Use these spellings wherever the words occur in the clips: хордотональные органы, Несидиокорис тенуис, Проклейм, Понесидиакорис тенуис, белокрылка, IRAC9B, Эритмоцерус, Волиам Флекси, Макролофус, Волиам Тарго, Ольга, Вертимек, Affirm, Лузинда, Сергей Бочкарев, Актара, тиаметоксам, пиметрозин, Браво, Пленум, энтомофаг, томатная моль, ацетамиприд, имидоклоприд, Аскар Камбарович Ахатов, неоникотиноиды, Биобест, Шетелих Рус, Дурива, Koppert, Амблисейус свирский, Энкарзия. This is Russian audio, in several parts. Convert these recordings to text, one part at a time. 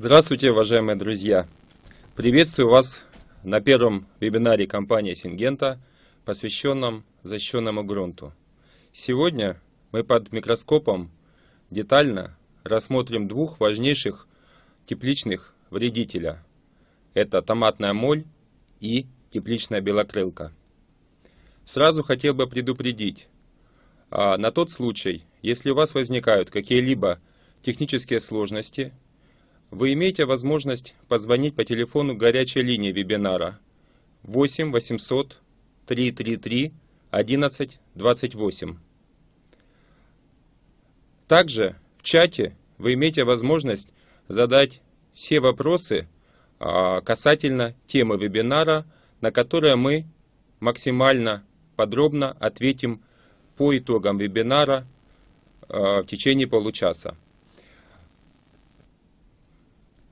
Здравствуйте, уважаемые друзья! Приветствую вас на первом вебинаре компании Сингента, посвященном защищенному грунту. Сегодня мы под микроскопом детально рассмотрим двух важнейших тепличных вредителя. Это томатная моль и тепличная белокрылка. Сразу хотел бы предупредить, на тот случай, если у вас возникают какие-либо технические сложности, вы имеете возможность позвонить по телефону горячей линии вебинара 8 800 333 11 28. Также в чате вы имеете возможность задать все вопросы касательно темы вебинара, на которые мы максимально подробно ответим по итогам вебинара в течение получаса.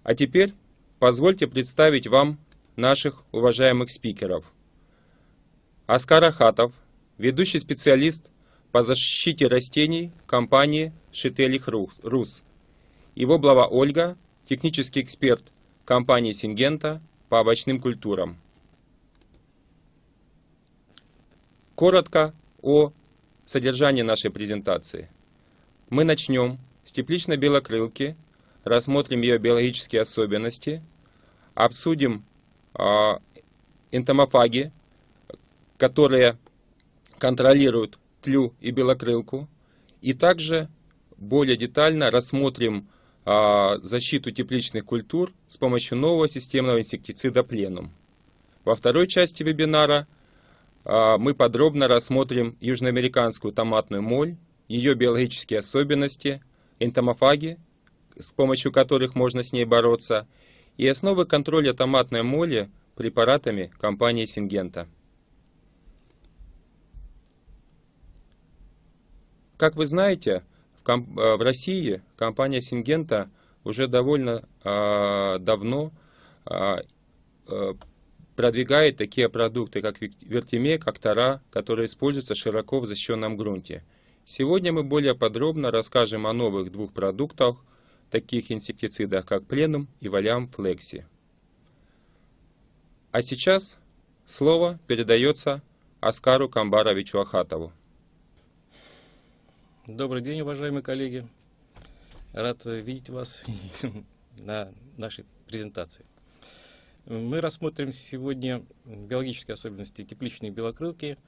А теперь позвольте представить вам наших уважаемых спикеров. Аскар Ахатов, ведущий специалист по защите растений компании Шетелих Рус. Его глава Ольга, технический эксперт компании Сингента по овощным культурам. Коротко о содержании нашей презентации. Мы начнем с тепличной белокрылки, рассмотрим ее биологические особенности, обсудим энтомофаги, которые контролируют тлю и белокрылку, и также более детально рассмотрим защиту тепличных культур с помощью нового системного инсектицида Пленум. Во второй части вебинара мы подробно рассмотрим южноамериканскую томатную моль, ее биологические особенности, энтомофаги, с помощью которых можно с ней бороться, и основы контроля томатной моли препаратами компании Сингента. Как вы знаете, в России компания Сингента уже довольно давно продвигает такие продукты, как Вертимек, Актара, которые используются широко в защищенном грунте. Сегодня мы более подробно расскажем о новых двух продуктах, таких инсектицидах, как Пленум и Волиам Флекси. А сейчас слово передается Аскару Камбаровичу Ахатову. Добрый день, уважаемые коллеги. Рад видеть вас на нашей презентации. Мы рассмотрим сегодня биологические особенности тепличной белокрылки,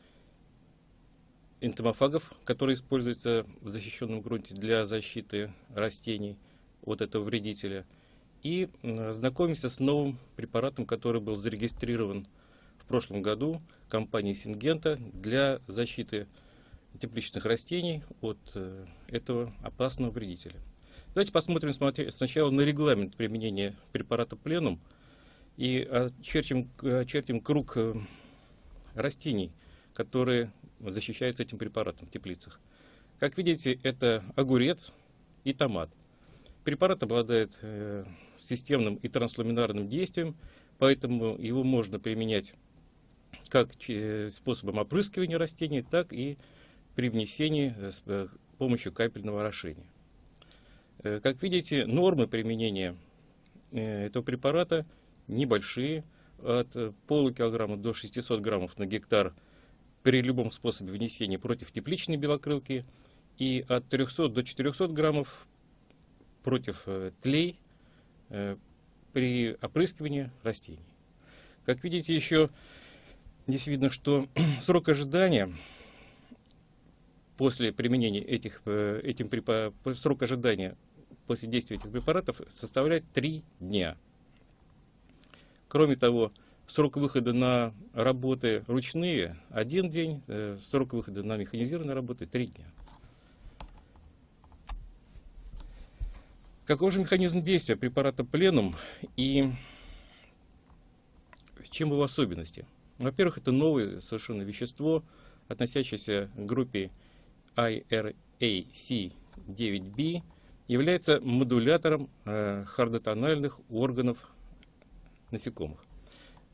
энтомофагов, которые используются в защищенном грунте для защиты растений от этого вредителя, и знакомимся с новым препаратом, который был зарегистрирован в прошлом году компанией Сингента для защиты тепличных растений от этого опасного вредителя. Давайте посмотрим сначала на регламент применения препарата Пленум и очертим круг растений, которые защищаются этим препаратом в теплицах. Как видите, это огурец и томат. Препарат обладает системным и транслуминарным действием, поэтому его можно применять как способом опрыскивания растений, так и при внесении с помощью капельного орошения. Как видите, нормы применения этого препарата небольшие, от полукилограмма до 600 граммов на гектар при любом способе внесения против тепличной белокрылки и от 300 до 400 граммов против тлей при опрыскивании растений. Как видите, еще здесь видно, что срок ожидания после применения срок ожидания после действия этих препаратов составляет 3 дня. Кроме того, срок выхода на работы ручные 1 день, срок выхода на механизированные работы 3 дня. Каков же механизм действия препарата Пленум и чем его особенности? Во-первых, это новое совершенно вещество, относящееся к группе IRAC9B, является модулятором хордотональных органов насекомых.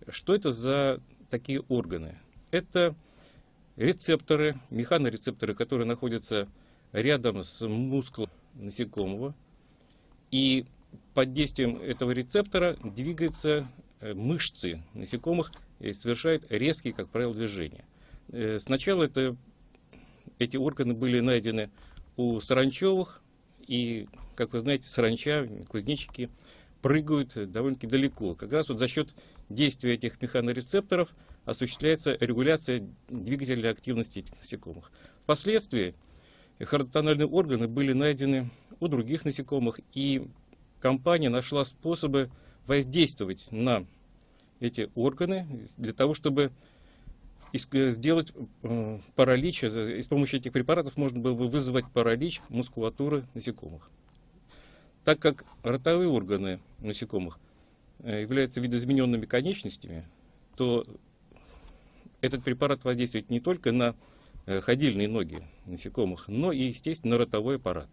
Что это за такие органы? Это рецепторы, механорецепторы, которые находятся рядом с мускулом насекомого и под действием этого рецептора двигаются мышцы насекомых и совершают резкие, как правило, движения. Сначала эти органы были найдены у саранчевых, и, как вы знаете, саранча, кузнечики прыгают довольно-таки далеко. Как раз вот за счет действия этих механорецепторов осуществляется регуляция двигательной активности этих насекомых. Впоследствии хордотональные органы были найдены у других насекомых, и компания нашла способы воздействовать на эти органы для того, чтобы сделать паралич. И с помощью этих препаратов можно было бы вызвать паралич мускулатуры насекомых. Так как ротовые органы насекомых являются видоизмененными конечностями, то этот препарат воздействует не только на ходильные ноги насекомых, но и, естественно, на ротовой аппарат.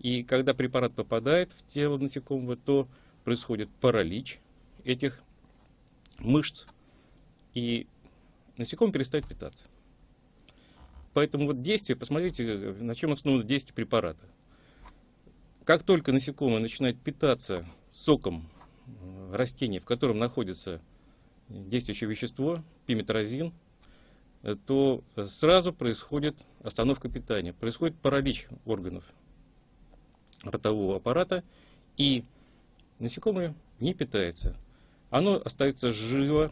И когда препарат попадает в тело насекомого, то происходит паралич этих мышц, и насекомый перестает питаться. Поэтому вот действие, посмотрите, на чем основано действие препарата. Как только насекомое начинает питаться соком растения, в котором находится действующее вещество, пиметрозин, то сразу происходит остановка питания, происходит паралич органов ротового аппарата, и насекомое не питается. Оно остается живо,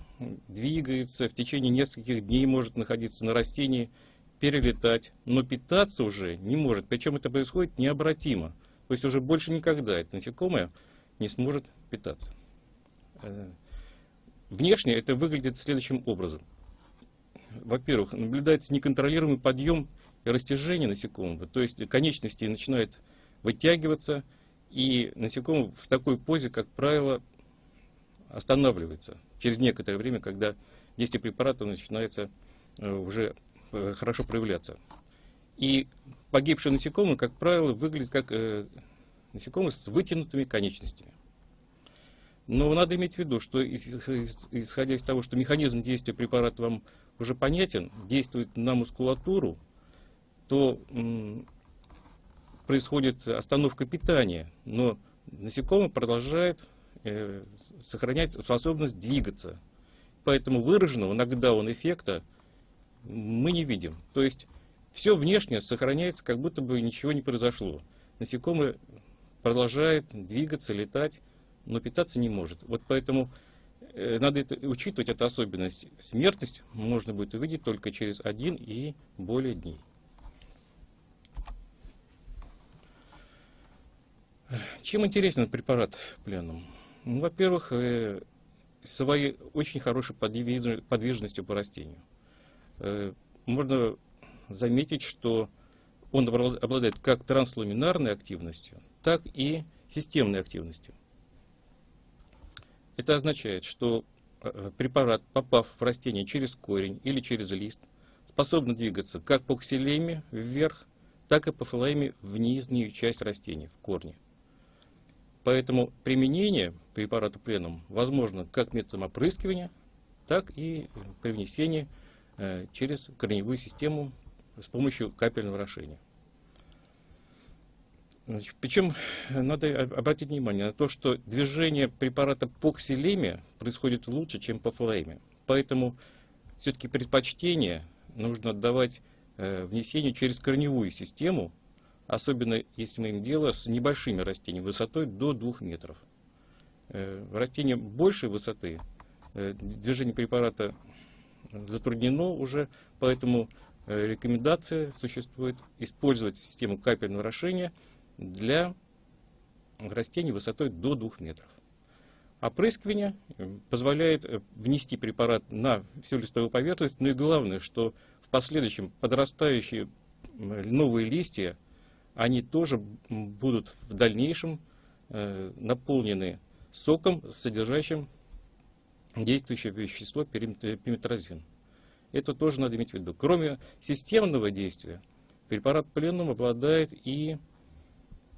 двигается, в течение нескольких дней может находиться на растении, перелетать, но питаться уже не может. Причем это происходит необратимо. То есть уже больше никогда это насекомое не сможет питаться. Внешне это выглядит следующим образом. Во-первых, наблюдается неконтролируемый подъем и растяжение насекомого. То есть конечности начинают вытягиваться, и насекомое в такой позе, как правило, останавливается через некоторое время, когда действие препарата начинается уже хорошо проявляться. И погибшие насекомые, как правило, выглядят как насекомые с вытянутыми конечностями. Но надо иметь в виду, что, исходя из того, что механизм действия препарата вам уже понятен, действует на мускулатуру, то происходит остановка питания, но насекомое продолжает сохранять способность двигаться. Поэтому выраженного нокдаун эффекта мы не видим. То есть все внешне сохраняется, как будто бы ничего не произошло. Насекомое продолжает двигаться, летать, но питаться не может. Вот поэтому надо учитывать эту особенность. Смертность можно будет увидеть только через 1 и более дней. Чем интересен препарат Пленум? Ну, во-первых, своей очень хорошей подвижностью по растению. Можно заметить, что он обладает как трансламинарной активностью, так и системной активностью. Это означает, что препарат, попав в растение через корень или через лист, способен двигаться как по ксилеме вверх, так и по филеме в нижнюю часть растения, в корне. Поэтому применение препарата Пленум возможно как методом опрыскивания, так и при внесении через корневую систему с помощью капельного орошения. Значит, причем надо обратить внимание на то, что движение препарата по ксилеме происходит лучше, чем по филеме. Поэтому все-таки предпочтение нужно отдавать внесению через корневую систему, особенно если мы имеем дело с небольшими растениями высотой до 2 метров. Растения большей высоты движение препарата затруднено уже, поэтому рекомендация существует использовать систему капельного орошения для растений высотой до 2 метров. Опрыскивание позволяет внести препарат на всю листовую поверхность, но и главное, что в последующем подрастающие новые листья, они тоже будут в дальнейшем наполнены соком, содержащим действующее вещество пиметрозин. Это тоже надо иметь в виду. Кроме системного действия, препарат Пленум обладает и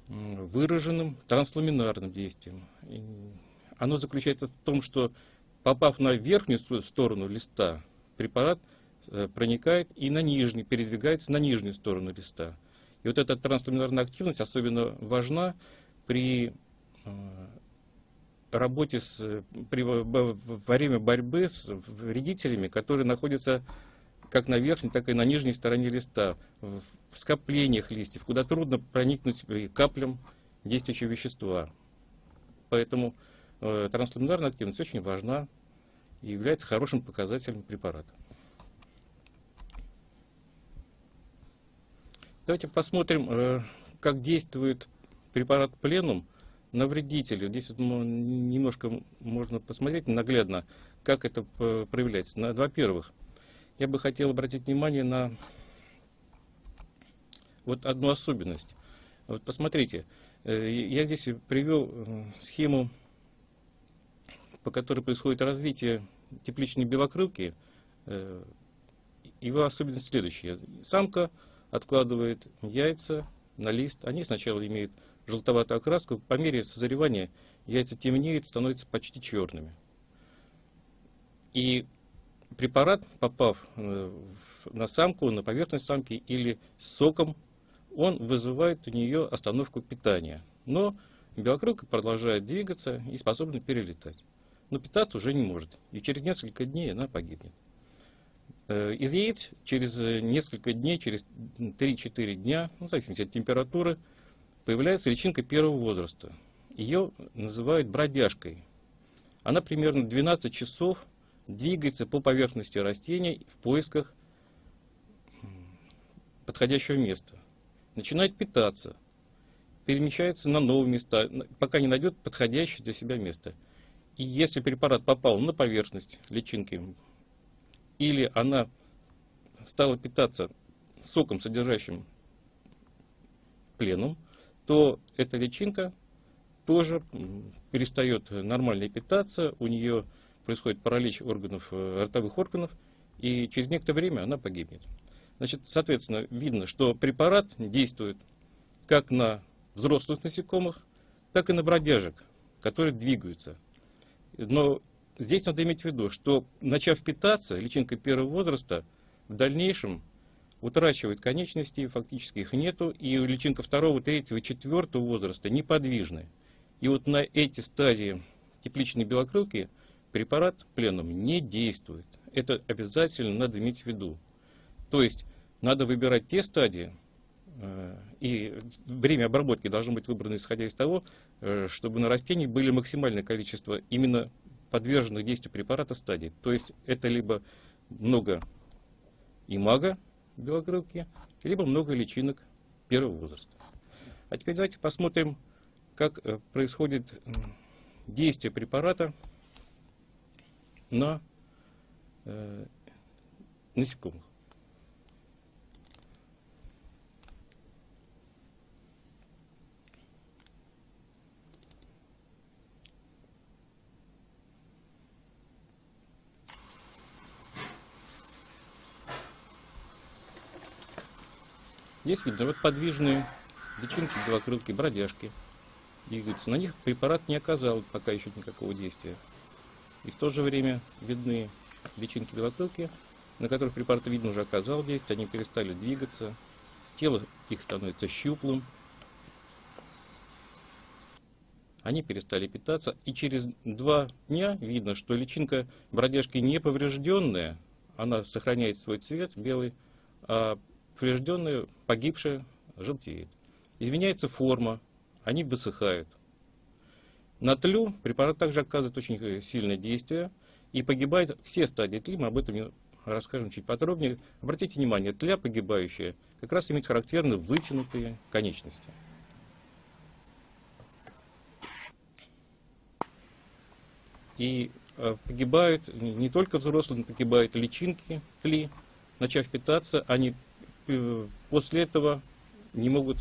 выраженным трансламинарным действием. Оно заключается в том, что, попав на верхнюю сторону листа, препарат проникает и на нижний, передвигается на нижнюю сторону листа. И вот эта трансламинарная активность особенно важна при работе во время борьбы с вредителями, которые находятся как на верхней, так и на нижней стороне листа, в скоплениях листьев, куда трудно проникнуть каплям действующего вещества. Поэтому трансламинарная активность очень важна и является хорошим показателем препарата. Давайте посмотрим, как действует препарат Пленум на вредителей. Здесь вот немножко можно посмотреть наглядно, как это проявляется. Во-первых, я бы хотел обратить внимание на вот одну особенность. Вот посмотрите, я здесь привел схему, по которой происходит развитие тепличной белокрылки. Его особенность следующая. Самка откладывает яйца на лист. Они сначала имеют желтоватую окраску. По мере созревания яйца темнеют, становятся почти черными. И препарат, попав на самку, на поверхность самки или соком, он вызывает у нее остановку питания. Но белокрылка продолжает двигаться и способна перелетать. Но питаться уже не может. И через несколько дней она погибнет. Из яиц через несколько дней, через 3-4 дня, в зависимости от температуры, появляется личинка первого возраста. Ее называют бродяжкой. Она примерно 12 часов двигается по поверхности растения в поисках подходящего места. Начинает питаться, перемещается на новые места, пока не найдет подходящее для себя место. И если препарат попал на поверхность личинки, или она стала питаться соком, содержащим пленум, то эта личинка тоже перестает нормально питаться, у нее происходит паралич органов, ротовых органов, и через некоторое время она погибнет. Значит, соответственно, видно, что препарат действует как на взрослых насекомых, так и на бродяжек, которые двигаются. Но здесь надо иметь в виду, что, начав питаться, личинка первого возраста в дальнейшем утрачивает конечности, фактически их нету, и личинка второго, третьего, четвертого возраста неподвижны. И вот на эти стадии тепличной белокрылки препарат Пленум не действует. Это обязательно надо иметь в виду. То есть надо выбирать те стадии, и время обработки должно быть выбрано исходя из того, чтобы на растении были максимальное количество именно подверженных действию препарата стадий. То есть это либо много имаго белокрылки, либо много личинок первого возраста. А теперь давайте посмотрим, как происходит действие препарата на насекомых. Здесь видно вот подвижные личинки белокрылки, бродяжки двигаются. На них препарат не оказал пока еще никакого действия. И в то же время видны личинки белокрылки, на которых препарат, видно, уже оказал действие. Они перестали двигаться. Тело их становится щуплым. Они перестали питаться. И через 2 дня видно, что личинка бродяжки не поврежденная. Она сохраняет свой цвет белый, а поврежденная, погибшая, желтеет. Изменяется форма, они высыхают. На тлю препарат также оказывает очень сильное действие и погибает все стадии тли, мы об этом расскажем чуть подробнее. Обратите внимание, тля погибающая как раз имеет характерно вытянутые конечности. И погибают не только взрослые, но погибают личинки тли. Начав питаться, они после этого не могут,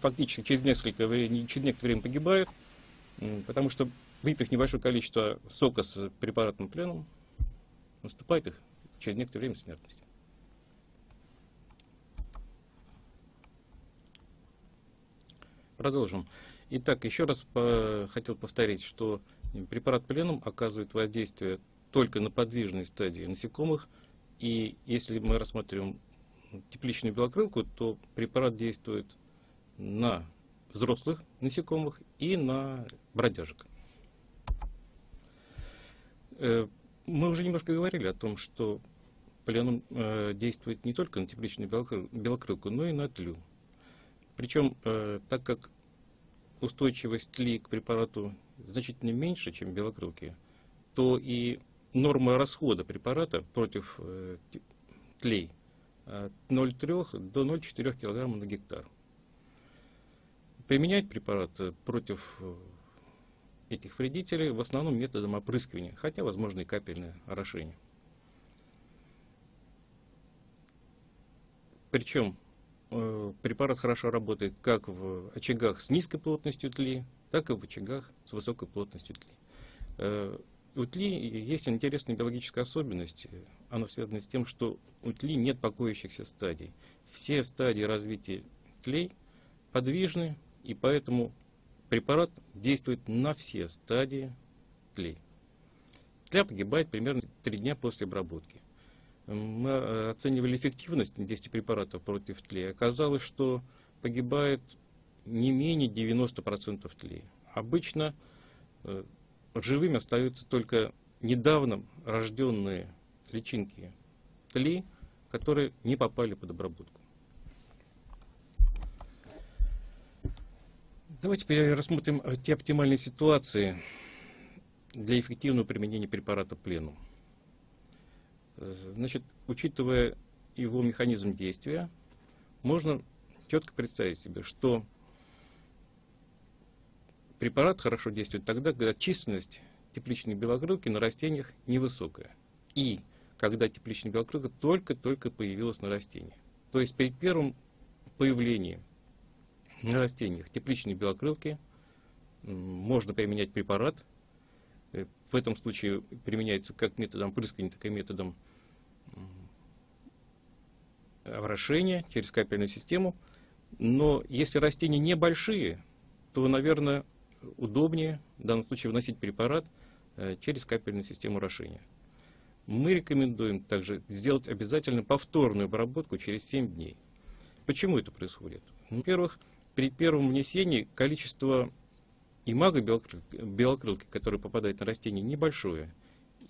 фактически через некоторое время погибают, потому что, выпив небольшое количество сока с препаратом Пленум, наступает их через некоторое время смертность. Продолжим. Итак, еще раз хотел повторить, что препарат Пленум оказывает воздействие только на подвижной стадии насекомых. И если мы рассмотрим тепличную белокрылку, то препарат действует на взрослых насекомых и на бродяжек. Мы уже немножко говорили о том, что пленум действует не только на тепличную белокрылку, но и на тлю. Причем, так как устойчивость тли к препарату значительно меньше, чем белокрылки, то и норма расхода препарата против тлей от 0,3 до 0,4 кг на гектар. Применять препарат против этих вредителей в основном методом опрыскивания, хотя возможно и капельное орошение. Причем препарат хорошо работает как в очагах с низкой плотностью тли, так и в очагах с высокой плотностью тли. У тли есть интересная биологическая особенность. Она связана с тем, что у тли нет покоящихся стадий. Все стадии развития тлей подвижны, и поэтому препарат действует на все стадии тлей. Тля погибает примерно 3 дня после обработки. Мы оценивали эффективность действия препаратов против тлей. Оказалось, что погибает не менее 90% тлей. Обычно живыми остаются только недавно рожденные личинки тли, которые не попали под обработку. Давайте теперь рассмотрим те оптимальные ситуации для эффективного применения препарата пленум. Значит, учитывая его механизм действия, можно четко представить себе, что препарат хорошо действует тогда, когда численность тепличной белокрылки на растениях невысокая. И когда тепличная белокрылка только-только появилась на растении. То есть перед первым появлением на растениях тепличной белокрылки можно применять препарат. В этом случае применяется как методом опрыскивания, так и методом орошения через капельную систему. Но если растения небольшие, то, наверное, удобнее в данном случае вносить препарат через капельную систему орошения. Мы рекомендуем также сделать обязательно повторную обработку через 7 дней. Почему это происходит? Во-первых, при первом внесении количество имаго белокрылки, которое попадает на растение, небольшое,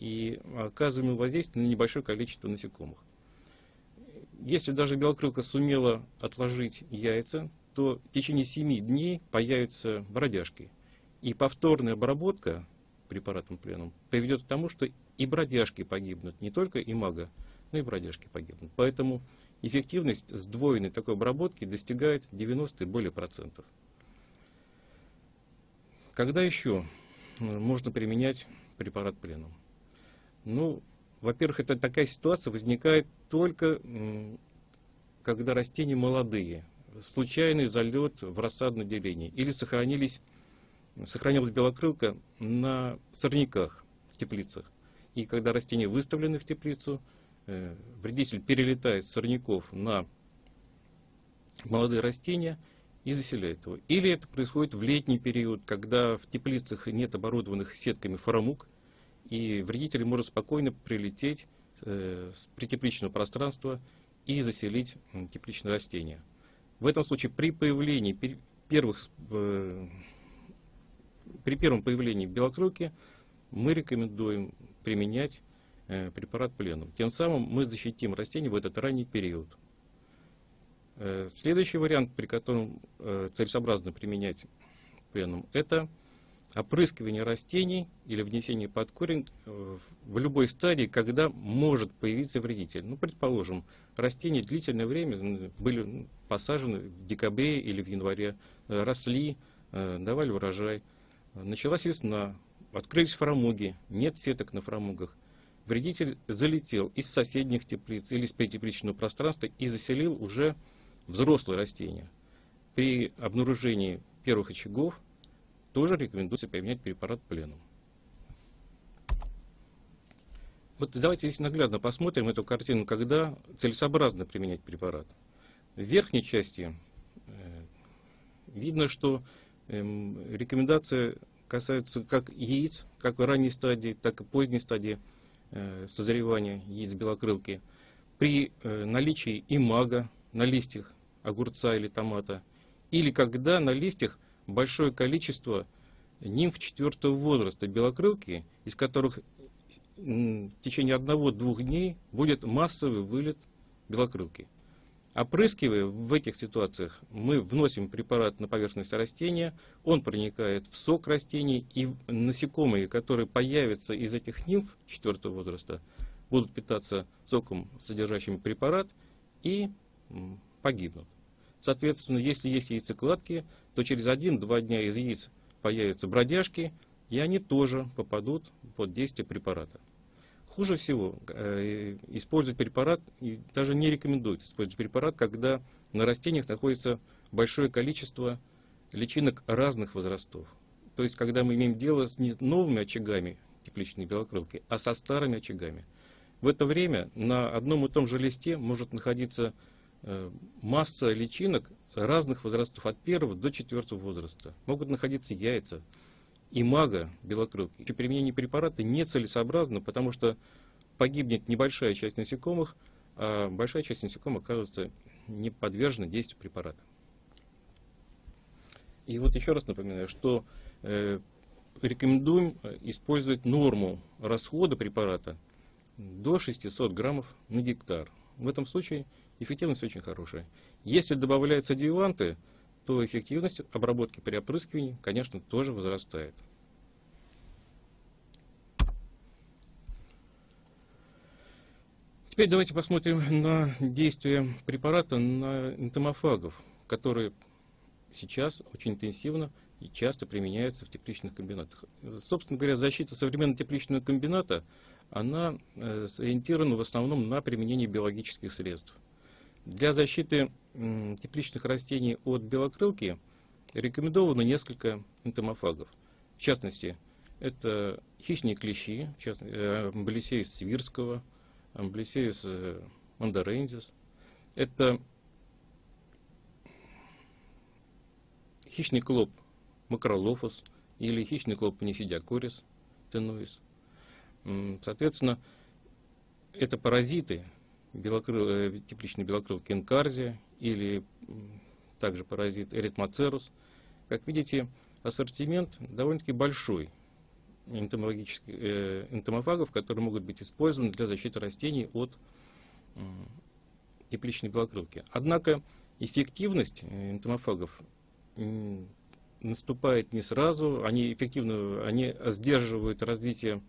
и оказываем воздействие на небольшое количество насекомых. Если даже белокрылка сумела отложить яйца, то в течение 7 дней появятся бродяжки. И повторная обработка препаратом пленум приведет к тому, что и бродяжки погибнут, не только имаго, но и бродяжки погибнут. Поэтому эффективность сдвоенной такой обработки достигает 90 и более процентов. Когда еще можно применять препарат пленум? Ну, во-первых, это такая ситуация возникает только когда растения молодые. Случайный залет в рассадное деление или сохранилась белокрылка на сорняках в теплицах. И когда растения выставлены в теплицу, вредитель перелетает с сорняков на молодые растения и заселяет его. Или это происходит в летний период, когда в теплицах нет оборудованных сетками форамук, и вредитель может спокойно прилететь с притепличного пространства и заселить тепличные растения. В этом случае при первом появлении белокрылки мы рекомендуем применять препарат пленум. Тем самым мы защитим растение в этот ранний период. Следующий вариант, при котором целесообразно применять пленум, это опрыскивание растений или внесение под корень в любой стадии, когда может появиться вредитель. Ну, предположим, растения длительное время были посажены в декабре или в январе, росли, давали урожай. Началась весна, открылись фрамуги, нет сеток на фрамугах. Вредитель залетел из соседних теплиц или из притепличного пространства и заселил уже взрослые растения. При обнаружении первых очагов тоже рекомендуется применять препарат пленум. Вот давайте здесь наглядно посмотрим эту картину, когда целесообразно применять препарат. В верхней части видно, что рекомендации касаются как яиц, как в ранней стадии, так и поздней стадии созревания яиц белокрылки. При наличии имаго на листьях огурца или томата или когда на листьях большое количество нимф 4-го возраста белокрылки, из которых в течение 1-2 дней будет массовый вылет белокрылки. Опрыскивая в этих ситуациях, мы вносим препарат на поверхность растения, он проникает в сок растений, и насекомые, которые появятся из этих нимф 4-го возраста, будут питаться соком, содержащим препарат, и погибнут. Соответственно, если есть яйцекладки, то через 1-2 дня из яиц появятся бродяжки, и они тоже попадут под действие препарата. Хуже всего использовать препарат, и даже не рекомендуется использовать препарат, когда на растениях находится большое количество личинок разных возрастов. То есть, когда мы имеем дело с не новыми очагами тепличной белокрылки, а со старыми очагами. В это время на одном и том же листе может находиться масса личинок разных возрастов, от 1-го до 4-го возраста. Могут находиться яйца, имаго белокрылки. При применении препарата нецелесообразно, потому что погибнет небольшая часть насекомых, а большая часть насекомых оказывается не подвержена действию препарата. И вот еще раз напоминаю, что рекомендуем использовать норму расхода препарата до 600 граммов на гектар. В этом случае эффективность очень хорошая. Если добавляются адъюванты, то эффективность обработки при опрыскивании, конечно, тоже возрастает. Теперь давайте посмотрим на действие препарата на энтомофагов, которые сейчас очень интенсивно и часто применяются в тепличных комбинатах. Собственно говоря, защита современного тепличного комбината, она сориентирована в основном на применение биологических средств. Для защиты тепличных растений от белокрылки рекомендовано несколько энтомофагов. В частности, это хищные клещи, амблисейус свирского, амблисейус мандорензис. Это хищный клоп макролофус или хищный клоп понесидиакорис тенуис. Соответственно, это паразиты тепличной белокрылки энкарзия или также паразит эритмоцерус. Как видите, ассортимент довольно-таки большой энтомологических энтомофагов, которые могут быть использованы для защиты растений от тепличной белокрылки. Однако эффективность энтомофагов наступает не сразу, они сдерживают развитие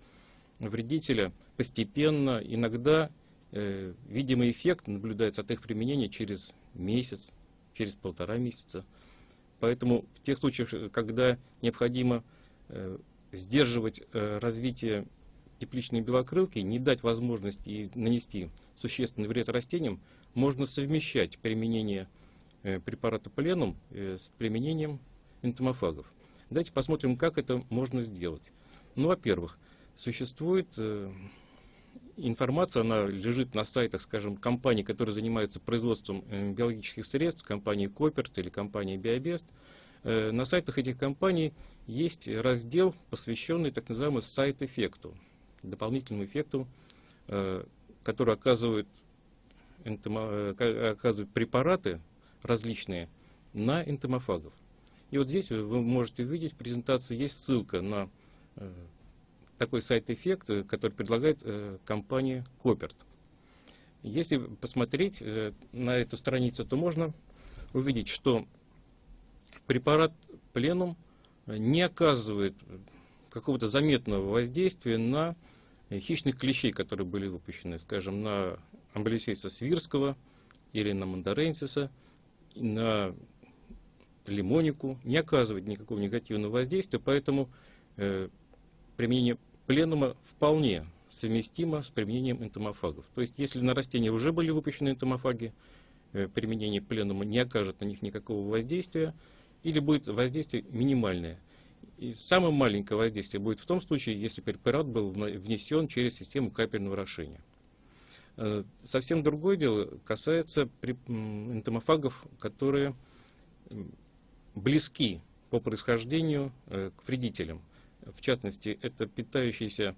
вредителя постепенно, иногда видимый эффект наблюдается от их применения через месяц, через 1,5 месяца. Поэтому в тех случаях, когда необходимо сдерживать развитие тепличной белокрылки, не дать возможности нанести существенный вред растениям, можно совмещать применение препарата Пленум с применением энтомофагов. Давайте посмотрим, как это можно сделать. Ну, во-первых, существует информация, она лежит на сайтах, скажем, компаний, которые занимаются производством биологических средств, компании Koppert или компании Биобест. На сайтах этих компаний есть раздел, посвященный так называемому сайд-эффекту, дополнительному эффекту, который оказывают препараты различные на энтомофагов. И вот здесь вы можете увидеть в презентации, есть ссылка на такой сайд-эффект, который предлагает компания Koppert. Если посмотреть на эту страницу, то можно увидеть, что препарат Пленум не оказывает какого-то заметного воздействия на хищных клещей, которые были выпущены, скажем, на амблисейуса свирского или на мандоренсиса, на лимонику, не оказывает никакого негативного воздействия, поэтому применение Пленума вполне совместимо с применением энтомофагов. То есть, если на растения уже были выпущены энтомофаги, применение Пленума не окажет на них никакого воздействия или будет воздействие минимальное. И самое маленькое воздействие будет в том случае, если препарат был внесен через систему капельного орошения. Совсем другое дело касается энтомофагов, которые близки по происхождению к вредителям. В частности, это питающиеся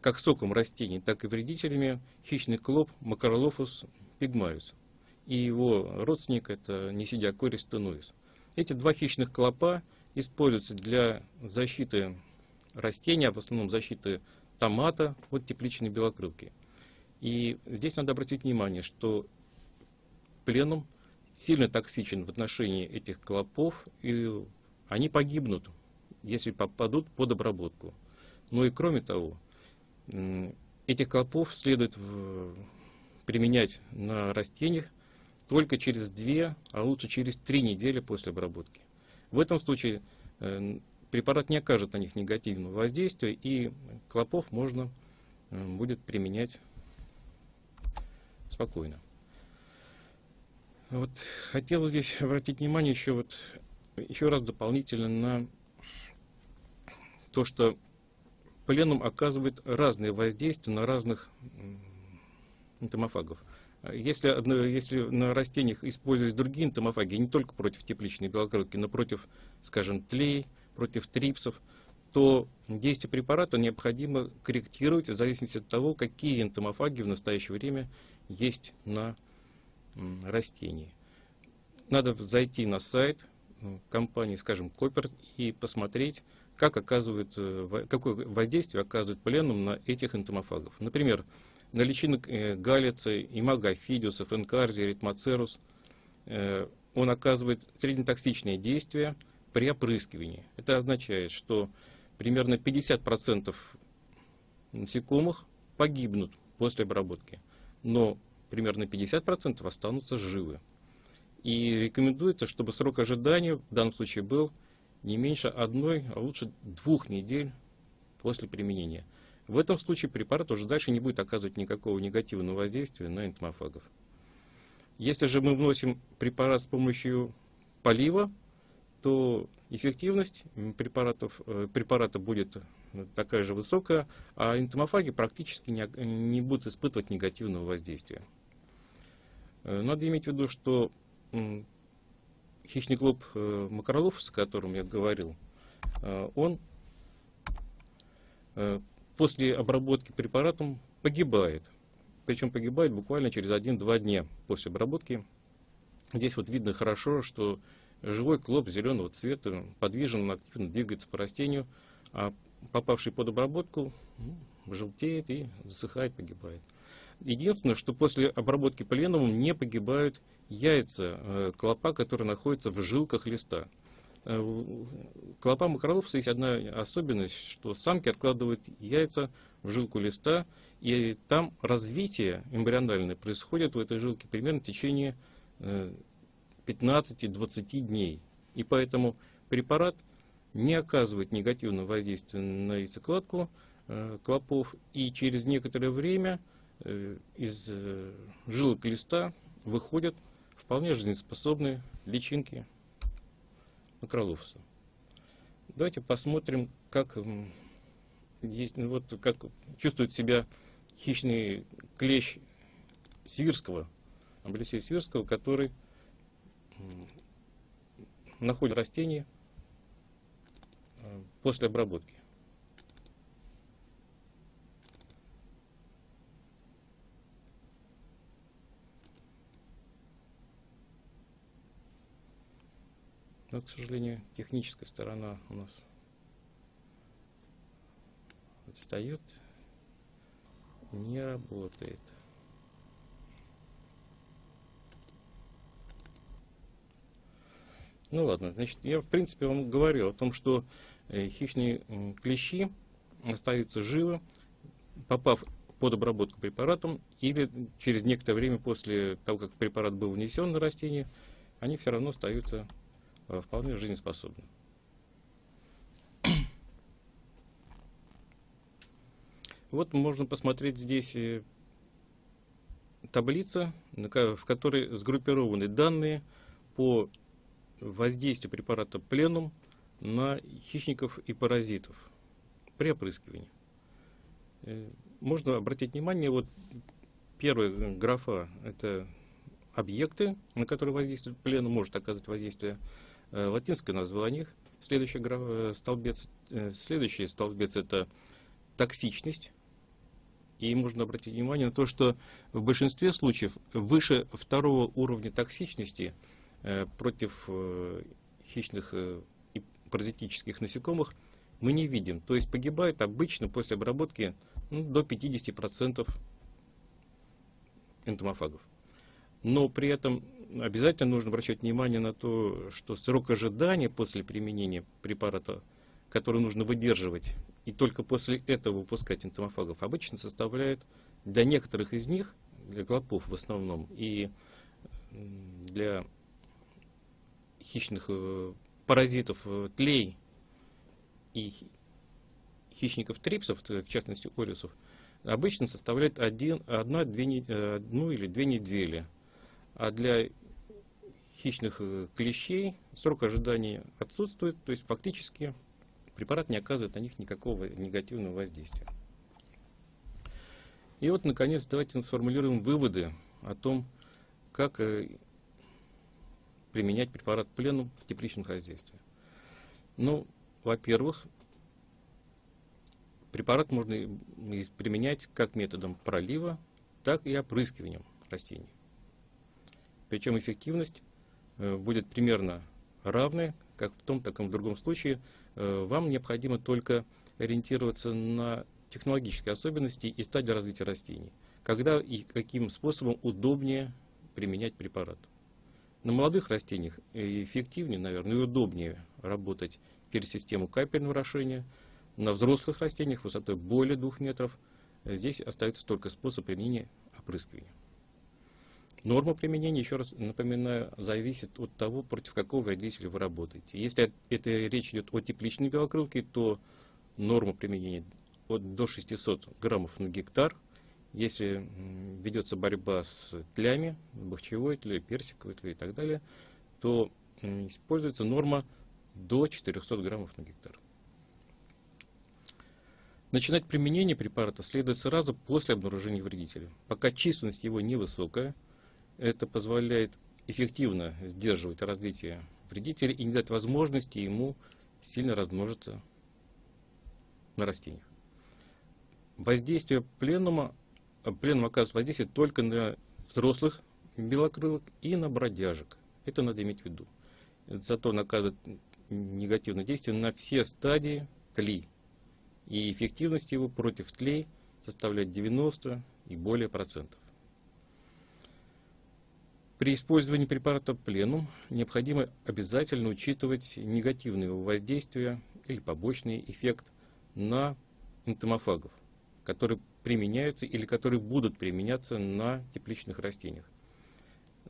как соком растений, так и вредителями хищный клоп макролофус пигмариус. и его родственник, это Несидиокорис тенуис. Эти два хищных клопа используются для защиты растения, в основном защиты томата от тепличной белокрылки. И здесь надо обратить внимание, что пленум сильно токсичен в отношении этих клопов, и они погибнут, если попадут под обработку. Ну и кроме того, этих клопов следует применять на растениях только через 2, а лучше через 3 недели после обработки. В этом случае препарат не окажет на них негативного воздействия, и клопов можно будет применять спокойно. Вот, хотел здесь обратить внимание еще раз дополнительно на то, что пленум оказывает разные воздействия на разных энтомофагов. Если на растениях используются другие энтомофаги, не только против тепличной белокрылки, но против, скажем, тлей, против трипсов, то действие препарата необходимо корректировать в зависимости от того, какие энтомофаги в настоящее время есть на растении. Надо зайти на сайт компании, скажем, Koppert, и посмотреть, какое воздействие оказывает пленум на этих энтомофагов. Например, на личинок галлицы, имаго-фидиусов, энкарзия, эритмоцерус он оказывает среднетоксичное действие при опрыскивании. Это означает, что примерно 50% насекомых погибнут после обработки, но примерно 50% останутся живы. И рекомендуется, чтобы срок ожидания в данном случае был не меньше 1, а лучше 2 недель после применения. В этом случае препарат уже дальше не будет оказывать никакого негативного воздействия на энтомофагов. Если же мы вносим препарат с помощью полива, то эффективность препарата будет такая же высокая, а энтомофаги практически не будут испытывать негативного воздействия. Надо иметь в виду, что хищный клоп Макролофус, о котором я говорил, он после обработки препаратом погибает. Причем погибает буквально через 1-2 дня после обработки. Здесь вот видно хорошо, что живой клоп зеленого цвета подвижен, он активно двигается по растению, а попавший под обработку желтеет и засыхает, погибает. Единственное, что после обработки пленумом не погибают яйца клопа, которые находятся в жилках листа. У клопа Макролофуса есть одна особенность, что самки откладывают яйца в жилку листа, и там развитие эмбриональное происходит у этой жилки примерно в течение 15-20 дней. И поэтому препарат не оказывает негативного воздействия на яйцекладку клопов, и через некоторое время из жилок листа выходят вполне жизнеспособные личинки Макролофуса. Давайте посмотрим, как чувствует себя хищный клещ свирского, Амблисейус свирского, который находит растение после обработки. Но, к сожалению, техническая сторона у нас отстает, не работает. Ну ладно, значит, я в принципе вам говорил о том, что хищные клещи остаются живы, попав под обработку препаратом, или через некоторое время после того, как препарат был внесен на растение, они все равно остаются вполне жизнеспособны. Вот можно посмотреть здесь таблица, в которой сгруппированы данные по воздействию препарата пленум на хищников и паразитов при опрыскивании. Можно обратить внимание, вот первая графа – это объекты, на которые воздействует пленум, может оказывать воздействие. Латинское название их. Следующий столбец это токсичность И можно обратить внимание на то, что в большинстве случаев выше второго уровня токсичности против хищных и паразитических насекомых мы не видим. То есть погибает обычно после обработки до 50% энтомофагов. Но при этом обязательно нужно обращать внимание на то, что срок ожидания после применения препарата, который нужно выдерживать, и только после этого выпускать энтомофагов, обычно составляет для некоторых из них, для клопов в основном, и для хищных паразитов тлей и хищников трипсов, в частности орисов, обычно составляет 1-2 недели. А для хищных клещей срок ожидания отсутствует, то есть фактически препарат не оказывает на них никакого негативного воздействия. И вот, наконец, давайте сформулируем выводы о том, как применять препарат Пленум в тепличном хозяйстве. Ну, во-первых, препарат можно применять как методом пролива, так и опрыскиванием растений. Причем эффективность будет примерно равная, как в том, так и в другом случае. Вам необходимо только ориентироваться на технологические особенности и стадию развития растений, когда и каким способом удобнее применять препарат. На молодых растениях эффективнее, наверное, и удобнее работать через систему капельного орошения. На взрослых растениях высотой более 2 метров здесь остается только способ применения опрыскивания. Норма применения, еще раз напоминаю, зависит от того, против какого вредителя вы работаете. Если это речь идет о тепличной белокрылке, то норма применения до 600 граммов на гектар. Если ведется борьба с тлями, бахчевой тлей, персиковой тлей и так далее, то используется норма до 400 граммов на гектар. Начинать применение препарата следует сразу после обнаружения вредителя, пока численность его невысокая. Это позволяет эффективно сдерживать развитие вредителя и не дать возможности ему сильно размножиться на растениях. Воздействие Пленум оказывает воздействие только на взрослых белокрылок и на бродяжек. Это надо иметь в виду. Зато он оказывает негативное действие на все стадии тли. И эффективность его против тлей составляет 90 и более процентов. При использовании препарата Пленум необходимо обязательно учитывать негативное его воздействие или побочный эффект на энтомофагов, которые применяются или которые будут применяться на тепличных растениях.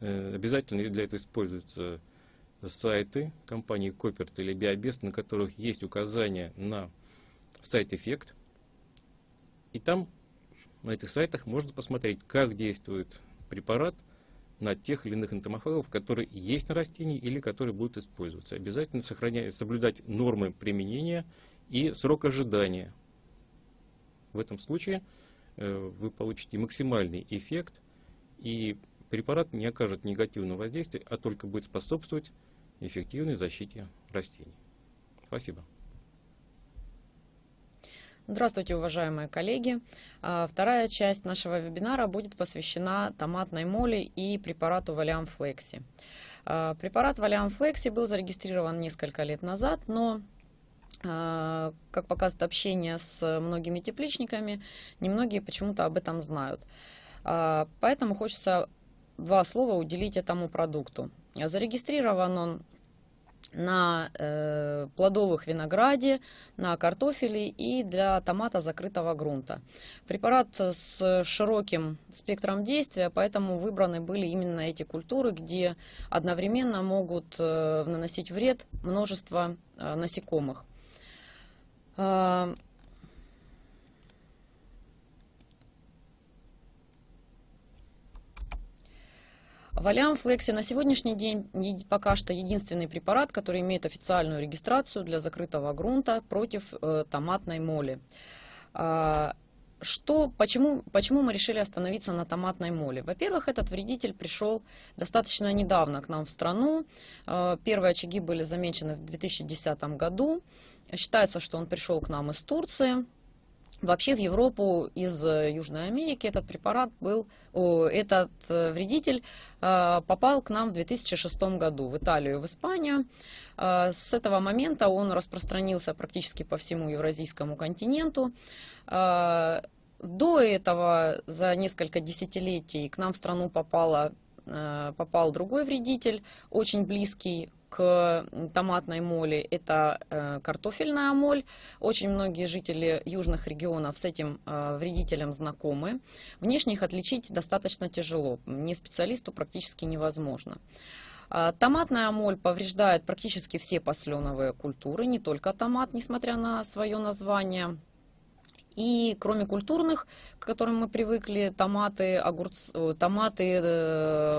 Обязательно для этого используются сайты компании Koppert или Биобест, на которых есть указания на сайт-эффект. И там, на этих сайтах, можно посмотреть, как действует препарат на тех или иных энтомофагов, которые есть на растении или которые будут использоваться. Обязательно соблюдать нормы применения и срок ожидания. В этом случае вы получите максимальный эффект, и препарат не окажет негативного воздействия, а только будет способствовать эффективной защите растений. Спасибо. Здравствуйте, уважаемые коллеги! Вторая часть нашего вебинара будет посвящена томатной моли и препарату Волиам Флекси. Препарат Волиам Флекси был зарегистрирован несколько лет назад, но, как показывает общение с многими тепличниками, немногие почему-то об этом знают. Поэтому хочется два слова уделить этому продукту. Зарегистрирован он на плодовых винограде, на картофеле и для томата закрытого грунта. Препарат с широким спектром действия, поэтому выбраны были именно эти культуры, где одновременно могут наносить вред множество насекомых. Волиам Флекси на сегодняшний день пока что единственный препарат, который имеет официальную регистрацию для закрытого грунта против томатной моли. Почему мы решили остановиться на томатной моле? Во-первых, этот вредитель пришел достаточно недавно к нам в страну. Первые очаги были замечены в 2010 году. Считается, что он пришел к нам из Турции. Вообще в Европу из Южной Америки этот препарат был, этот вредитель попал к нам в 2006 году в Италию, в Испанию. С этого момента он распространился практически по всему евразийскому континенту. До этого за несколько десятилетий к нам в страну попал другой вредитель, очень близкий к томатной моли, это картофельная моль. Очень многие жители южных регионов с этим вредителем знакомы. Внешних отличить достаточно тяжело, не специалисту практически невозможно. Томатная моль повреждает практически все посленовые культуры, не только томат, несмотря на свое название. И кроме культурных, к которым мы привыкли, томаты, томаты,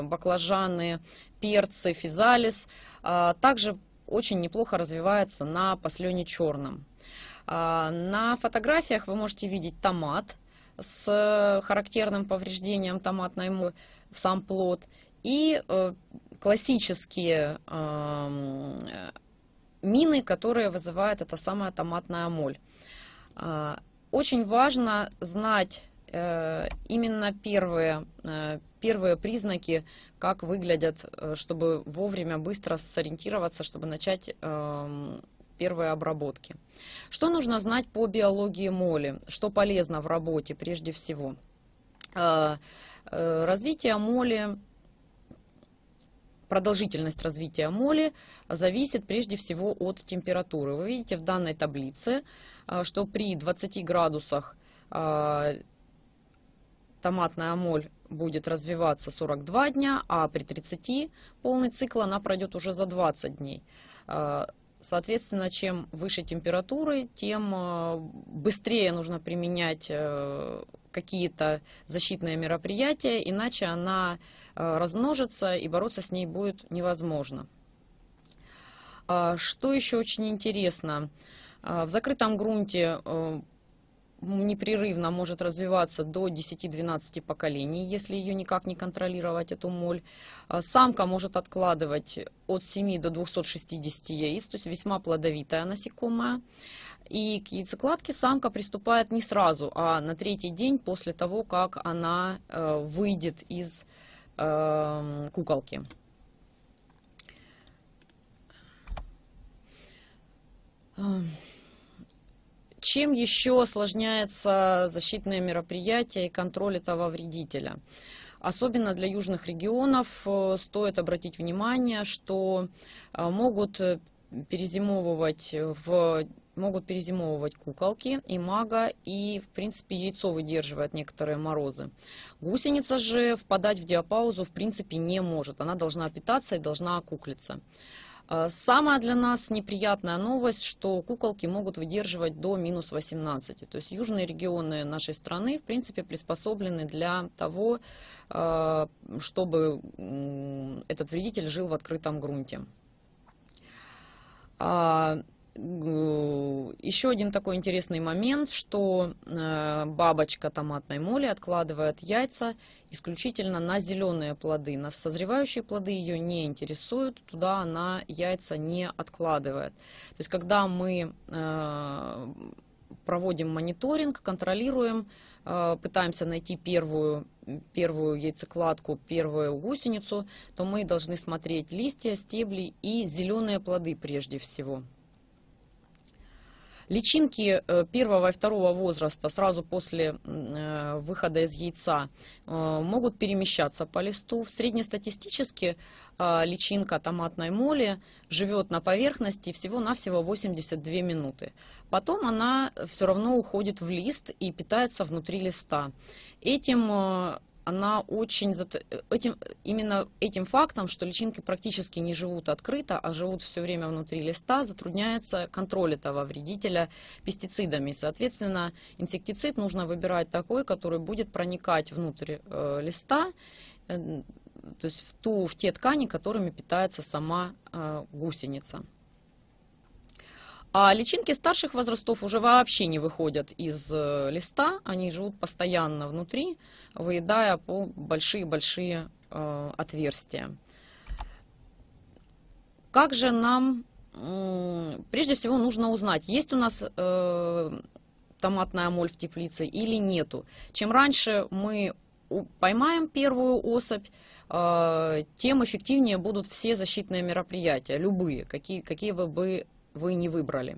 баклажаны, перцы, физалис, также очень неплохо развивается на послене черном. На фотографиях вы можете видеть томат с характерным повреждением томатной моль, сам плод, и классические мины, которые вызывает эта самая томатная моль. Очень важно знать именно первые признаки, как выглядят, чтобы вовремя быстро сориентироваться, чтобы начать первые обработки. Что нужно знать по биологии моли, что полезно в работе прежде всего? Развитие моли, продолжительность развития моли зависит прежде всего от температуры. Вы видите в данной таблице, что при 20 градусах томатная моль будет развиваться 42 дня, а при 30 полный цикл она пройдет уже за 20 дней. Соответственно, чем выше температуры, тем быстрее нужно применять какие-то защитные мероприятия, иначе она размножится и бороться с ней будет невозможно. Что еще очень интересно, в закрытом грунте непрерывно может развиваться до 10-12 поколений, если ее никак не контролировать, эту моль. Самка может откладывать от 7 до 260 яиц, то есть весьма плодовитая насекомая. И к яйцекладке самка приступает не сразу, а на третий день после того, как она выйдет из куколки. Чем еще осложняется защитное мероприятие и контроль этого вредителя? Особенно для южных регионов стоит обратить внимание, что могут перезимовывать куколки, имаго, и, в принципе, яйцо выдерживает некоторые морозы. Гусеница же впадать в диапаузу, в принципе, не может. Она должна питаться и должна окуклиться. Самая для нас неприятная новость, что куколки могут выдерживать до минус 18. То есть южные регионы нашей страны, в принципе, приспособлены для того, чтобы этот вредитель жил в открытом грунте. Еще один такой интересный момент, что бабочка томатной моли откладывает яйца исключительно на зеленые плоды. На созревающие плоды ее не интересуют, туда она яйца не откладывает. То есть когда мы проводим мониторинг, контролируем, пытаемся найти первую яйцекладку, первую гусеницу, то мы должны смотреть листья, стебли и зеленые плоды прежде всего. Личинки первого и второго возраста сразу после выхода из яйца могут перемещаться по листу. Среднестатистически личинка томатной моли живет на поверхности всего-навсего 82 минуты. Потом она все равно уходит в лист и питается внутри листа. Именно этим фактом, что личинки практически не живут открыто, а живут все время внутри листа, затрудняется контроль этого вредителя пестицидами. Соответственно, инсектицид нужно выбирать такой, который будет проникать внутрь листа, то есть в те ткани, которыми питается сама гусеница. А личинки старших возрастов уже вообще не выходят из листа, они живут постоянно внутри, выедая по большие-большие отверстия. Как же нам, прежде всего, нужно узнать, есть у нас томатная моль в теплице или нету. Чем раньше мы поймаем первую особь, тем эффективнее будут все защитные мероприятия, любые, какие бы вы ни выбрали.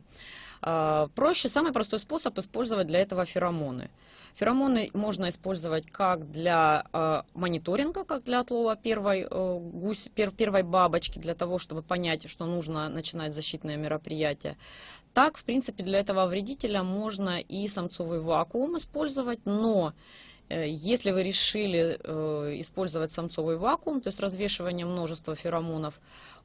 Проще, самый простой способ использовать для этого феромоны. Феромоны можно использовать как для мониторинга, как для отлова первой бабочки, для того, чтобы понять, что нужно начинать защитное мероприятие. Так, в принципе, для этого вредителя можно и самцовый вакуум использовать, но если вы решили использовать самцовый вакуум, то есть развешивание множества феромонов,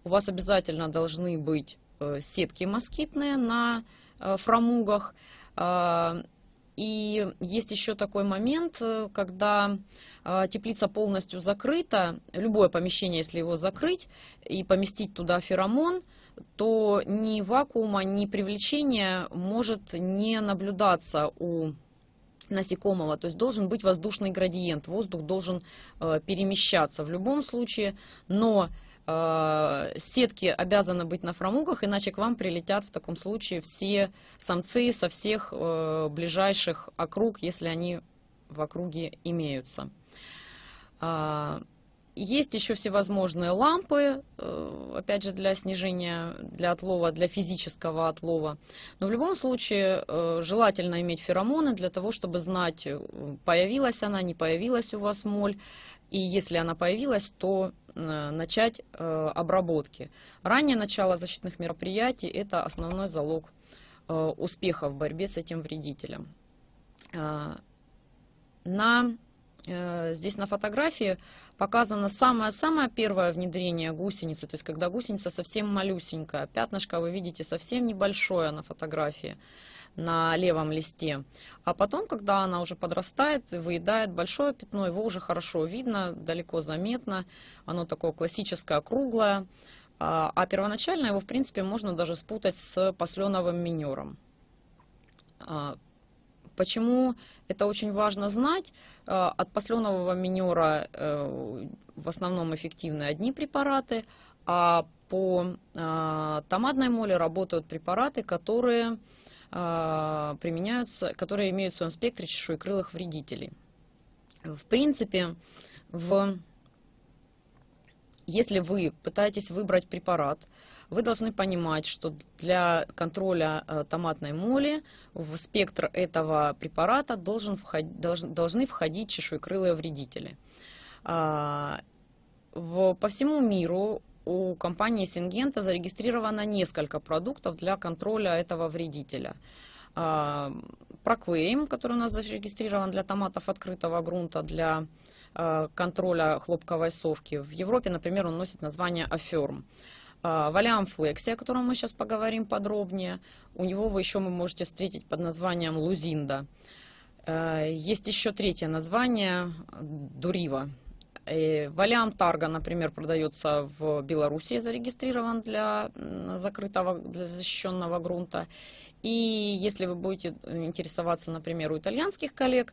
у вас обязательно должны быть сетки москитные на фрамугах. И есть еще такой момент, когда теплица полностью закрыта, любое помещение, если его закрыть и поместить туда феромон, то ни вакуума, ни привлечения может не наблюдаться у насекомого, то есть должен быть воздушный градиент, воздух должен перемещаться в любом случае, но сетки обязаны быть на фрамугах, иначе к вам прилетят в таком случае все самцы со всех ближайших округ, если они в округе имеются. Есть еще всевозможные лампы, опять же, для снижения, для отлова, для физического отлова. Но в любом случае желательно иметь феромоны для того, чтобы знать, появилась она, не появилась у вас моль. И если она появилась, то начать обработки. Раннее начало защитных мероприятий – это основной залог успеха в борьбе с этим вредителем. Здесь на фотографии показано самое-самое первое внедрение гусеницы, то есть когда гусеница совсем малюсенькая, пятнышко вы видите совсем небольшое на фотографии на левом листе, а потом, когда она уже подрастает и выедает большое пятно, его уже хорошо видно, далеко заметно, оно такое классическое, круглое, а первоначально его, в принципе, можно даже спутать с посленовым минером. Почему это очень важно знать? От посленового минера в основном эффективны одни препараты, а по томатной моли работают препараты, которые применяются, которые имеют в своем спектре чешуекрылых вредителей. В принципе, если вы пытаетесь выбрать препарат, вы должны понимать, что для контроля томатной моли в спектр этого препарата должны входить чешуекрылые вредители. По всему миру у компании Сингента зарегистрировано несколько продуктов для контроля этого вредителя. Проклейм, который у нас зарегистрирован для томатов открытого грунта, для контроля хлопковой совки. В Европе, например, он носит название Affirm. Волиам Флекси, о котором мы сейчас поговорим подробнее, у него вы еще можете встретить под названием Лузинда. Есть еще третье название Дурива. Волиам Тарго, например, продается в Белоруссии, зарегистрирован для закрытого, для защищенного грунта. И если вы будете интересоваться, например, у итальянских коллег,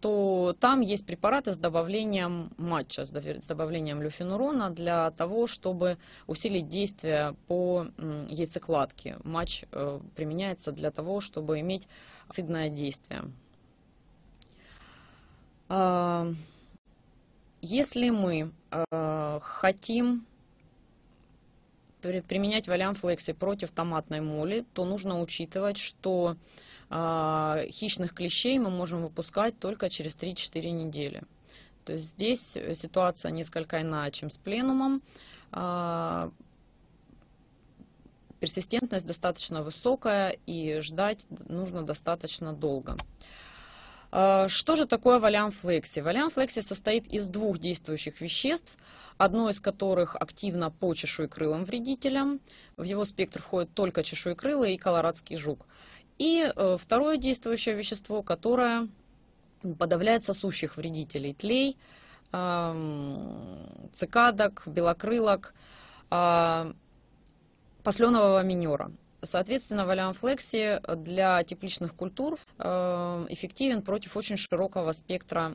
то там есть препараты с добавлением матча, с добавлением люфенурона для того, чтобы усилить действие по яйцекладке. Матч применяется для того, чтобы иметь цидное действие. Если мы хотим применять Волиам Флекси против томатной моли, то нужно учитывать, что хищных клещей мы можем выпускать только через 3-4 недели. То есть здесь ситуация несколько иная, чем с пленумом. Персистентность достаточно высокая и ждать нужно достаточно долго. Что же такое Волиам Флекси? Волиам Флекси состоит из двух действующих веществ, одно из которых активно по чешуекрылым вредителям. В его спектр входят только чешуекрылые и колорадский жук. И второе действующее вещество, которое подавляет сосущих вредителей, тлей, цикадок, белокрылок, посленового минера. Соответственно, Волиам Флекси для тепличных культур эффективен против очень широкого спектра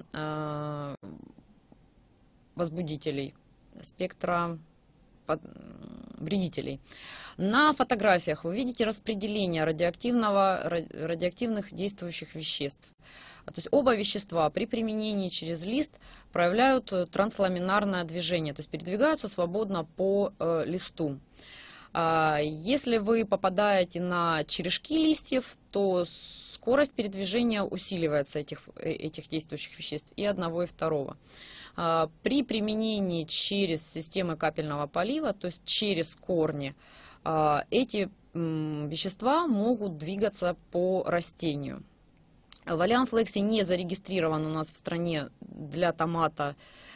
возбудителей, спектра вредителей. На фотографиях вы видите распределение радиоактивных действующих веществ. То есть оба вещества при применении через лист проявляют трансламинарное движение, то есть передвигаются свободно по листу. Если вы попадаете на черешки листьев, то скорость передвижения усиливается этих действующих веществ и одного, и второго. При применении через системы капельного полива, то есть через корни, эти вещества могут двигаться по растению. Волиам Флекси не зарегистрирован у нас в стране для томата,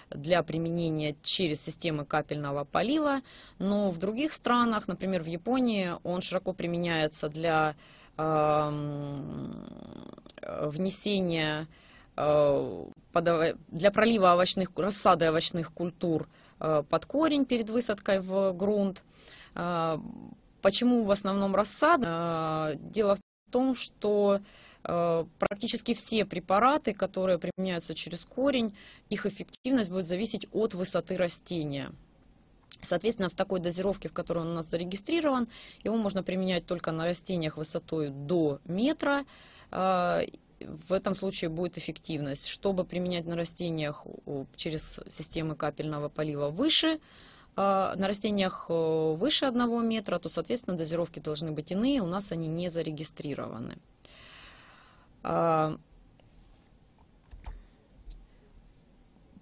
для применения через системы капельного полива, но в других странах, например, в Японии, он широко применяется для внесения, для пролива овощных, рассады овощных культур под корень перед высадкой в грунт. Почему в основном рассада? Дело в том, что практически все препараты, которые применяются через корень, их эффективность будет зависеть от высоты растения. Соответственно, в такой дозировке, в которой он у нас зарегистрирован, его можно применять только на растениях высотой до метра. В этом случае будет эффективность. Чтобы применять на растениях через системы капельного полива выше, на растениях выше 1 метра, то, соответственно, дозировки должны быть иные, у нас они не зарегистрированы.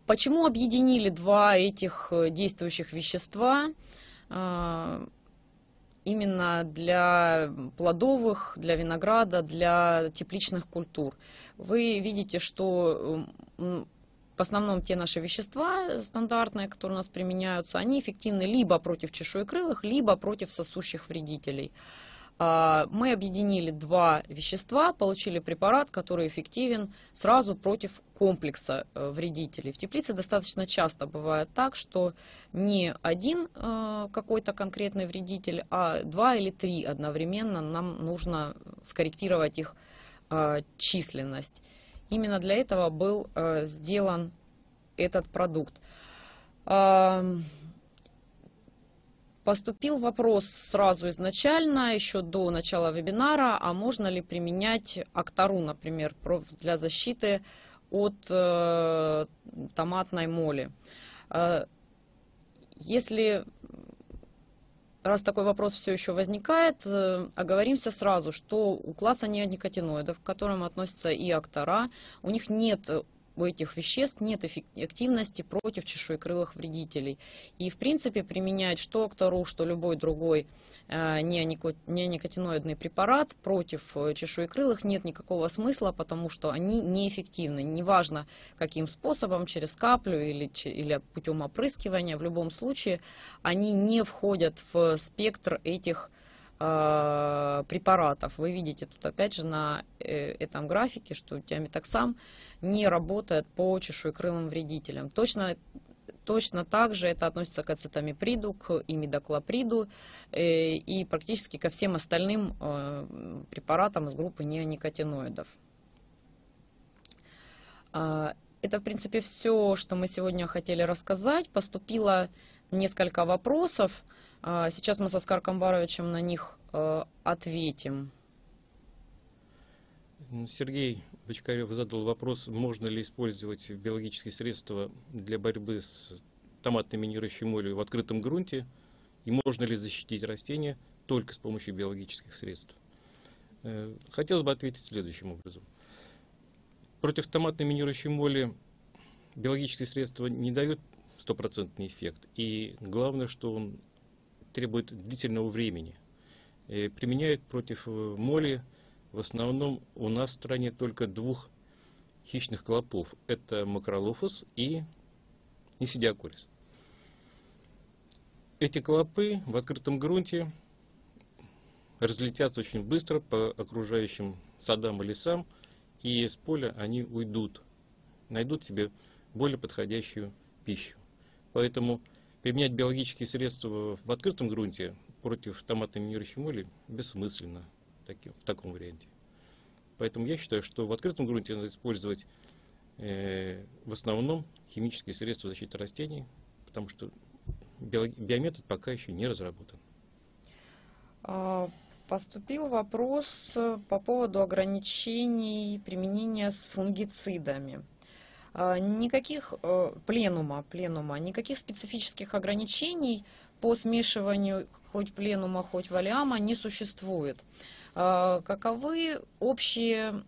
Почему объединили два этих действующих вещества именно для плодовых, для винограда, для тепличных культур? Вы видите, что в основном те наши вещества стандартные, которые у нас применяются, они эффективны либо против чешуекрылых, либо против сосущих вредителей. Мы объединили два вещества, получили препарат, который эффективен сразу против комплекса вредителей. В теплице достаточно часто бывает так, что не один какой-то конкретный вредитель, а 2 или 3 одновременно нам нужно скорректировать их численность. Именно для этого был сделан этот продукт. Поступил вопрос сразу изначально, еще до начала вебинара, а можно ли применять Актару, например, для защиты от томатной моли. Раз такой вопрос все еще возникает, оговоримся сразу, что у класса неоникотиноидов, к которым относятся и Актара, у них нет, у этих веществ нет эффективности против чешуекрылых вредителей. И, в принципе, применять что Актару, что любой другой неоникотиноидный препарат против чешуекрылых нет никакого смысла, потому что они неэффективны. Неважно, каким способом, через каплю или путем опрыскивания, в любом случае они не входят в спектр этих препаратов. Вы видите тут опять же на этом графике, что тиаметоксам не работает по чешуекрылым вредителям. Точно так же это относится к ацетамиприду, к имидоклоприду и практически ко всем остальным препаратам из группы неоникотиноидов. Это, в принципе, все, что мы сегодня хотели рассказать. Поступило несколько вопросов. Сейчас мы с Аскаром Камбаровичем на них ответим. Сергей Бочкарев задал вопрос, можно ли использовать биологические средства для борьбы с томатной минирующей молью в открытом грунте, и можно ли защитить растения только с помощью биологических средств. Хотелось бы ответить следующим образом. Против томатной минирующей моли биологические средства не дают стопроцентный эффект, и главное, что он требует длительного времени. И применяют против моли в основном у нас в стране только 2 хищных клопов. Это Макролофус и Несидиокорис. Эти клопы в открытом грунте разлетятся очень быстро по окружающим садам и лесам, и с поля они уйдут, найдут себе более подходящую пищу. Поэтому применять биологические средства в открытом грунте против томатной минирующей моли бессмысленно в таком варианте. Поэтому я считаю, что в открытом грунте надо использовать в основном химические средства защиты растений, потому что биометод пока еще не разработан. Поступил вопрос по поводу ограничений применения с фунгицидами. Никаких специфических ограничений по смешиванию хоть пленума, хоть волиама не существует. Каковы общие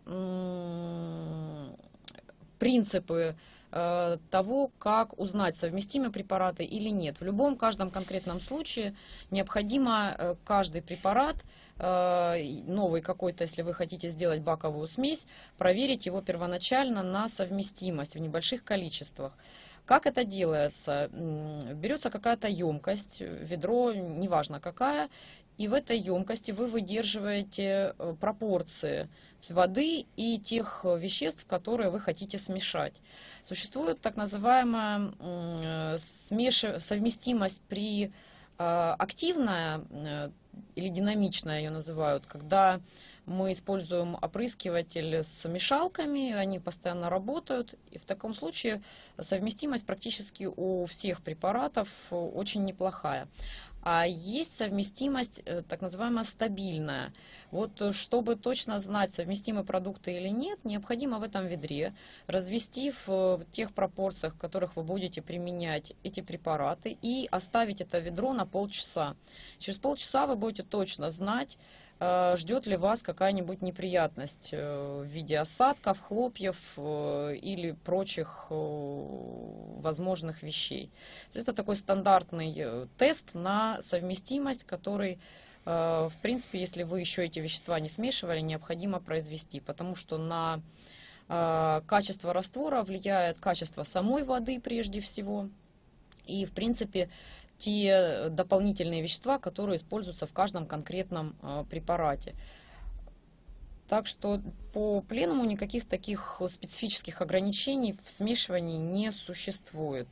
принципы того, как узнать, совместимы препараты или нет? В любом каждом конкретном случае необходимо каждый препарат, новый какой-то, если вы хотите сделать баковую смесь, проверить его первоначально на совместимость в небольших количествах. Как это делается? Берется какая-то емкость, ведро, неважно какая, и в этой емкости вы выдерживаете пропорции воды и тех веществ, которые вы хотите смешать. Существует так называемая совместимость при активная или динамичная ее называют, когда мы используем опрыскиватель с мешалками, они постоянно работают, и в таком случае совместимость практически у всех препаратов очень неплохая. А есть совместимость, так называемая, стабильная. Вот чтобы точно знать, совместимы продукты или нет, необходимо в этом ведре развести в тех пропорциях, в которых вы будете применять эти препараты, и оставить это ведро на полчаса. Через полчаса вы будете точно знать, ждет ли вас какая-нибудь неприятность в виде осадков, хлопьев или прочих возможных вещей. Это такой стандартный тест на совместимость, который, в принципе, если вы еще эти вещества не смешивали, необходимо произвести, потому что на качество раствора влияет качество самой воды прежде всего и, в принципе, те дополнительные вещества, которые используются в каждом конкретном препарате. Так что по пленуму никаких таких специфических ограничений в смешивании не существует.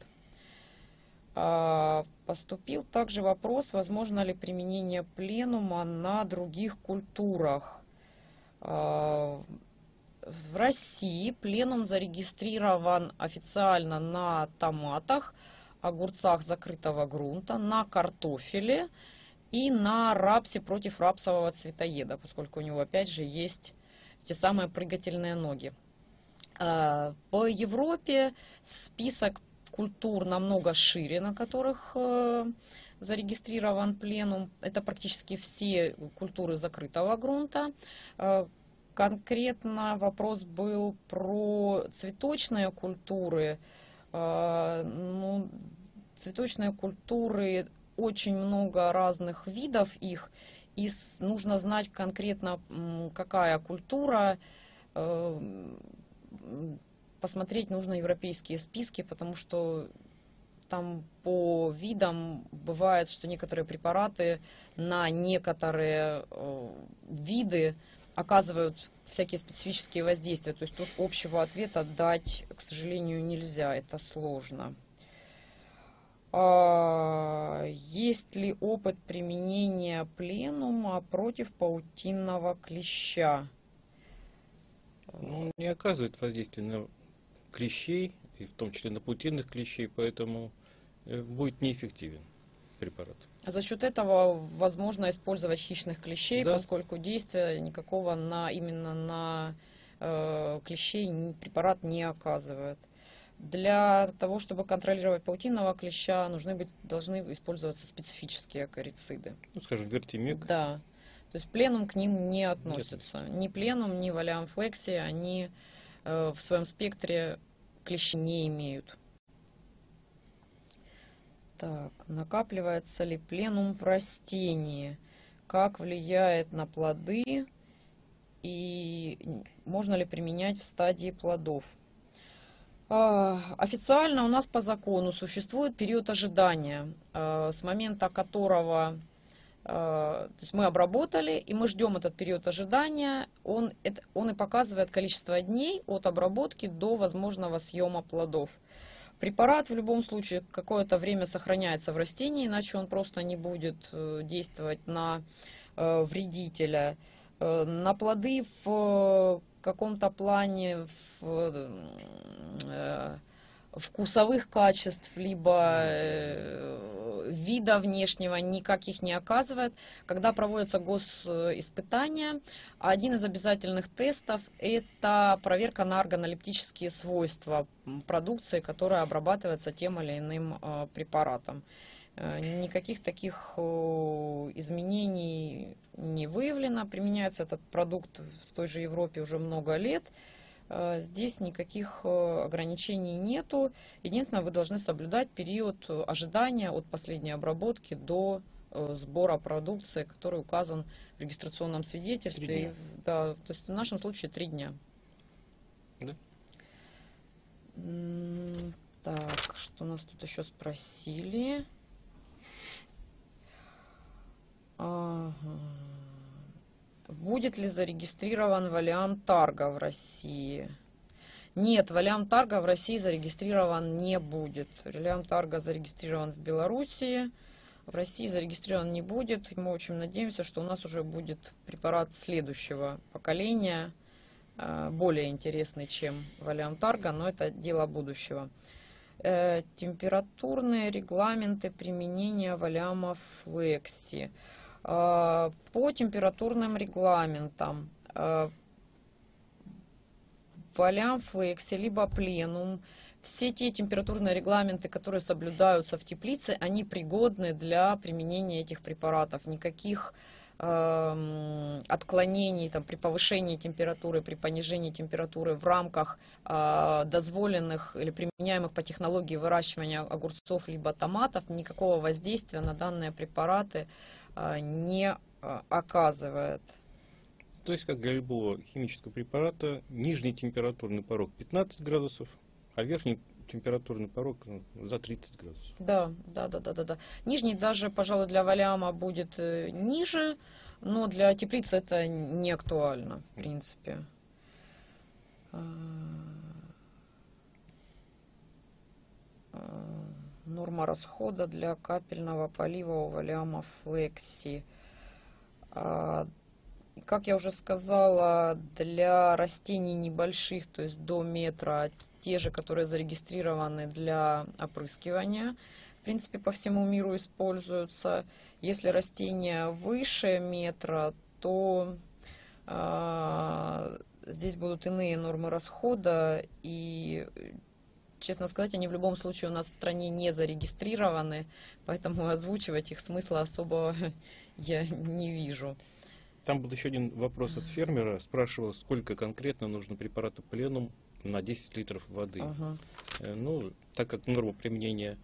Поступил также вопрос, возможно ли применение пленума на других культурах. В России пленум зарегистрирован официально на томатах, огурцах закрытого грунта, на картофеле и на рапсе против рапсового цветоеда, поскольку у него опять же есть те самые прыгательные ноги. По Европе список культур намного шире, на которых зарегистрирован пленум. Это практически все культуры закрытого грунта. Конкретно вопрос был про цветочные культуры. Ну, цветочные культуры, очень много разных видов их, и нужно знать конкретно, какая культура. Посмотреть нужно европейские списки, потому что там по видам бывает, что некоторые препараты на некоторые виды оказывают всякие специфические воздействия. То есть тут общего ответа дать, к сожалению, нельзя. Это сложно. Есть ли опыт применения пленума против паутинного клеща? Он не оказывает воздействия на клещей, и в том числе на паутинных клещей, поэтому будет неэффективен препарат. За счет этого возможно использовать хищных клещей, да, поскольку действия никакого именно на клещей препарат не оказывает. Для того, чтобы контролировать паутинного клеща, должны использоваться специфические акарициды. Ну, скажем, вертимек. Да. То есть пленум к ним не относится. Нет. Ни пленум, ни волиам флекси, они в своем спектре клещи не имеют. Так, накапливается ли пленум в растении? Как влияет на плоды? И можно ли применять в стадии плодов? Официально у нас по закону существует период ожидания, с момента которого то есть мы обработали, и мы ждем этот период ожидания. Он и показывает количество дней от обработки до возможного съема плодов. Препарат в любом случае какое-то время сохраняется в растении, иначе он просто не будет действовать на вредителя. На плоды в каком-то плане вкусовых качеств, либо вида внешнего никаких не оказывает. Когда проводятся госиспытания, один из обязательных тестов – это проверка на органолептические свойства продукции, которая обрабатывается тем или иным препаратом. Никаких таких изменений не выявлено. Применяется этот продукт в той же Европе уже много лет. Здесь никаких ограничений нету. Единственное, вы должны соблюдать период ожидания от последней обработки до сбора продукции, который указан в регистрационном свидетельстве. Да, то есть в нашем случае 3 дня. Да. Так, что нас тут еще спросили? Ага. Будет ли зарегистрирован Волиам Тарго в России? Нет, Волиам Тарго в России зарегистрирован не будет. Волиам Тарго зарегистрирован в Белоруссии, в России зарегистрирован не будет. И мы очень надеемся, что у нас уже будет препарат следующего поколения, более интересный, чем Волиам Тарго, но это дело будущего. Температурные регламенты применения Волиама Флекси. По температурным регламентам Волиам Флекси либо Пленум, все те температурные регламенты, которые соблюдаются в теплице, они пригодны для применения этих препаратов. Никаких отклонений там, при повышении температуры, при понижении температуры в рамках дозволенных или применяемых по технологии выращивания огурцов либо томатов никакого воздействия на данные препараты не оказывает. То есть, как для любого химического препарата, нижний температурный порог 15 градусов, а верхний температурный порог за 30 градусов. Да. Нижний даже, пожалуй, для Волиама будет ниже, но для теплицы это не актуально, в принципе. Норма расхода для капельного полива у Волиама Флекси. Как я уже сказала, для растений небольших, то есть до метра, те же, которые зарегистрированы для опрыскивания, в принципе, по всему миру используются. Если растение выше метра, то здесь будут иные нормы расхода. И, честно сказать, они в любом случае у нас в стране не зарегистрированы, поэтому озвучивать их смысла особого я не вижу. Там был еще один вопрос от фермера. Спрашивал, сколько конкретно нужно препарата Пленум на 10 литров воды. Ну, так как норма применения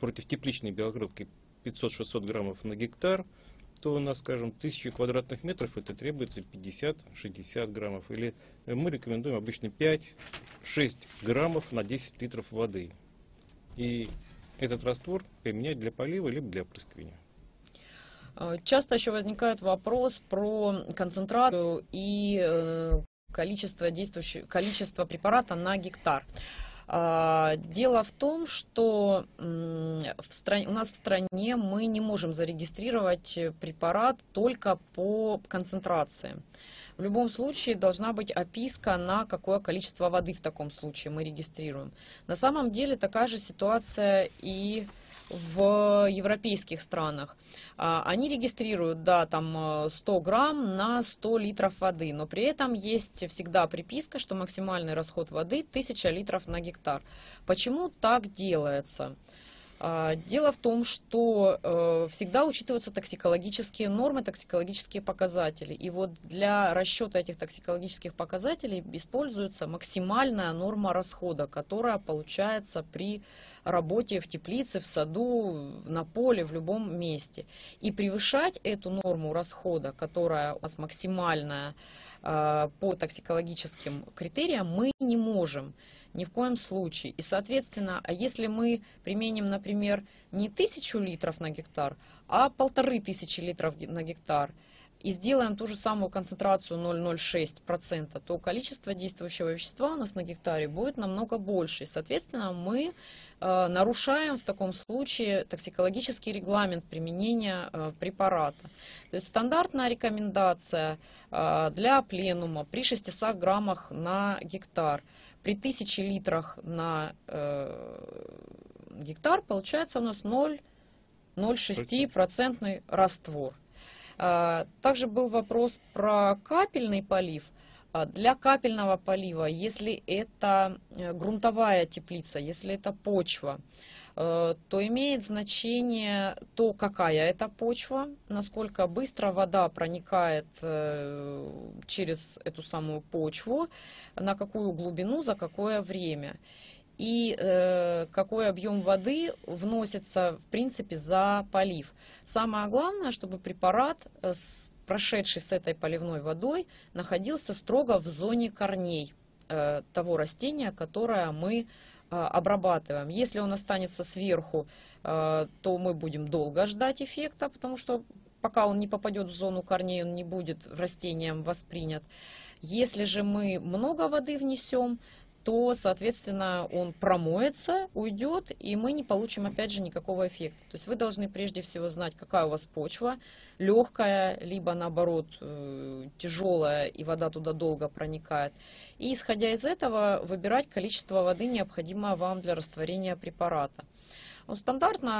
против тепличной белокрылки 500-600 граммов на гектар, то у нас, скажем, 1000 квадратных метров это требуется 50-60 граммов. Или мы рекомендуем обычно 5-6 граммов на 10 литров воды. И этот раствор применять для полива либо для опрыскивания. Часто еще возникает вопрос про концентрацию и количество препарата на гектар. Дело в том, что у нас в стране мы не можем зарегистрировать препарат только по концентрации. В любом случае должна быть описка, на какое количество воды в таком случае мы регистрируем. На самом деле такая же ситуация и в европейских странах. Они регистрируют, да, там 100 грамм на 100 литров воды, но при этом есть всегда приписка, что максимальный расход воды 1000 литров на гектар. Почему так делается? Дело в том, что всегда учитываются токсикологические нормы, токсикологические показатели. И вот для расчета этих токсикологических показателей используется максимальная норма расхода, которая получается при работе в теплице, в саду, на поле, в любом месте. И превышать эту норму расхода, которая у нас максимальная по токсикологическим критериям, мы не можем. Ни в коем случае. И, соответственно, а если мы применим, например, не 1000 литров на гектар, а 1500 литров на гектар, и сделаем ту же самую концентрацию 0,06%, то количество действующего вещества у нас на гектаре будет намного больше. И, соответственно, мы нарушаем в таком случае токсикологический регламент применения препарата. То есть стандартная рекомендация для пленума при 600 граммах на гектар, при 1000 литрах на гектар получается у нас 0,06% раствор. Также был вопрос про капельный полив. Для капельного полива, если это грунтовая теплица, если это почва, то имеет значение то, какая это почва, насколько быстро вода проникает через эту самую почву, на какую глубину, за какое время. И какой объем воды вносится, в принципе, за полив. Самое главное, чтобы препарат, прошедший с этой поливной водой, находился строго в зоне корней того растения, которое мы обрабатываем. Если он останется сверху, то мы будем долго ждать эффекта, потому что пока он не попадет в зону корней, он не будет растением воспринят. Если же мы много воды внесем, то, соответственно, он промоется, уйдет, и мы не получим, опять же, никакого эффекта. То есть вы должны прежде всего знать, какая у вас почва, легкая, либо, наоборот, тяжелая, и вода туда долго проникает. И, исходя из этого, выбирать количество воды, необходимое вам для растворения препарата. Он стандартно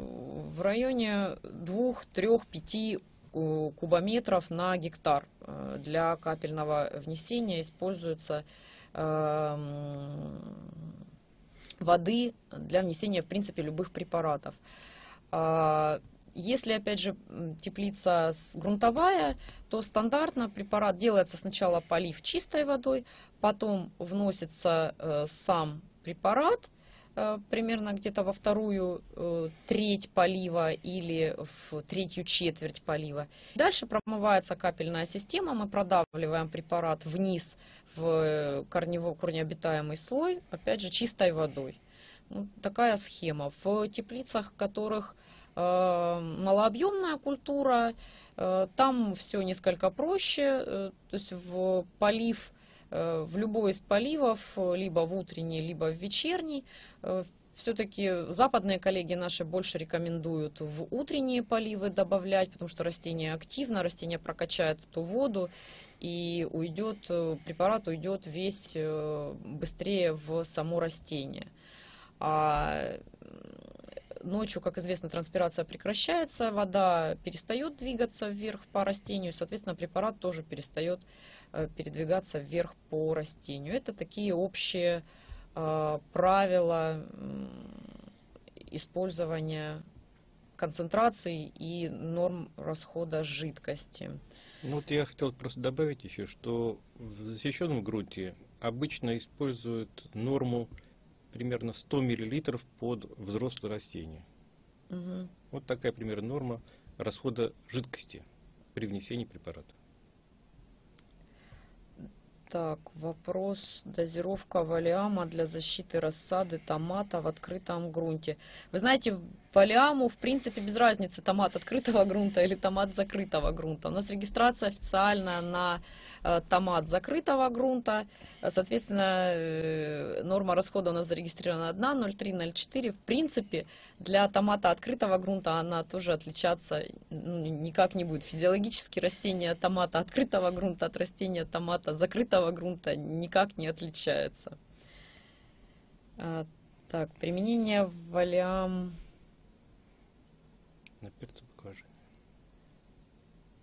в районе 2, 3, 5 кубометров на гектар для капельного внесения используется воды для внесения, в принципе, любых препаратов. Если, опять же, теплица грунтовая, то стандартно препарат делается сначала полив чистой водой, потом вносится сам препарат, примерно где-то во вторую треть полива или в третью четверть полива. Дальше промывается капельная система, мы продавливаем препарат вниз в корнеобитаемый слой, опять же, чистой водой. Вот такая схема. В теплицах, в которых малообъемная культура, там все несколько проще, то есть в полив, в любой из поливов, либо в утренний, либо в вечерний. Все-таки западные коллеги наши больше рекомендуют в утренние поливы добавлять, потому что растение активно, растение прокачает эту воду, и уйдет, препарат уйдет весь быстрее в само растение. А ночью, как известно, транспирация прекращается, вода перестает двигаться вверх по растению, соответственно, препарат тоже перестает передвигаться вверх по растению. Это такие общие правила использования концентраций и норм расхода жидкости. Ну, вот я хотел просто добавить еще, что в защищенном грунте обычно используют норму примерно 100 мл под взрослое растение. Угу. Вот такая примерно норма расхода жидкости при внесении препарата. Так, вопрос. Дозировка волиама для защиты рассады томата в открытом грунте. Вы знаете, волиаму, в принципе, без разницы, томат открытого грунта или томат закрытого грунта. У нас регистрация официальная на томат закрытого грунта. Соответственно, норма расхода у нас зарегистрирована одна, 0,3-0,4. В принципе, для томата открытого грунта она тоже отличаться никак не будет. Физиологически растения томата открытого грунта от растения томата закрытого грунта никак не отличается. Так, применение волиам на перцебкаже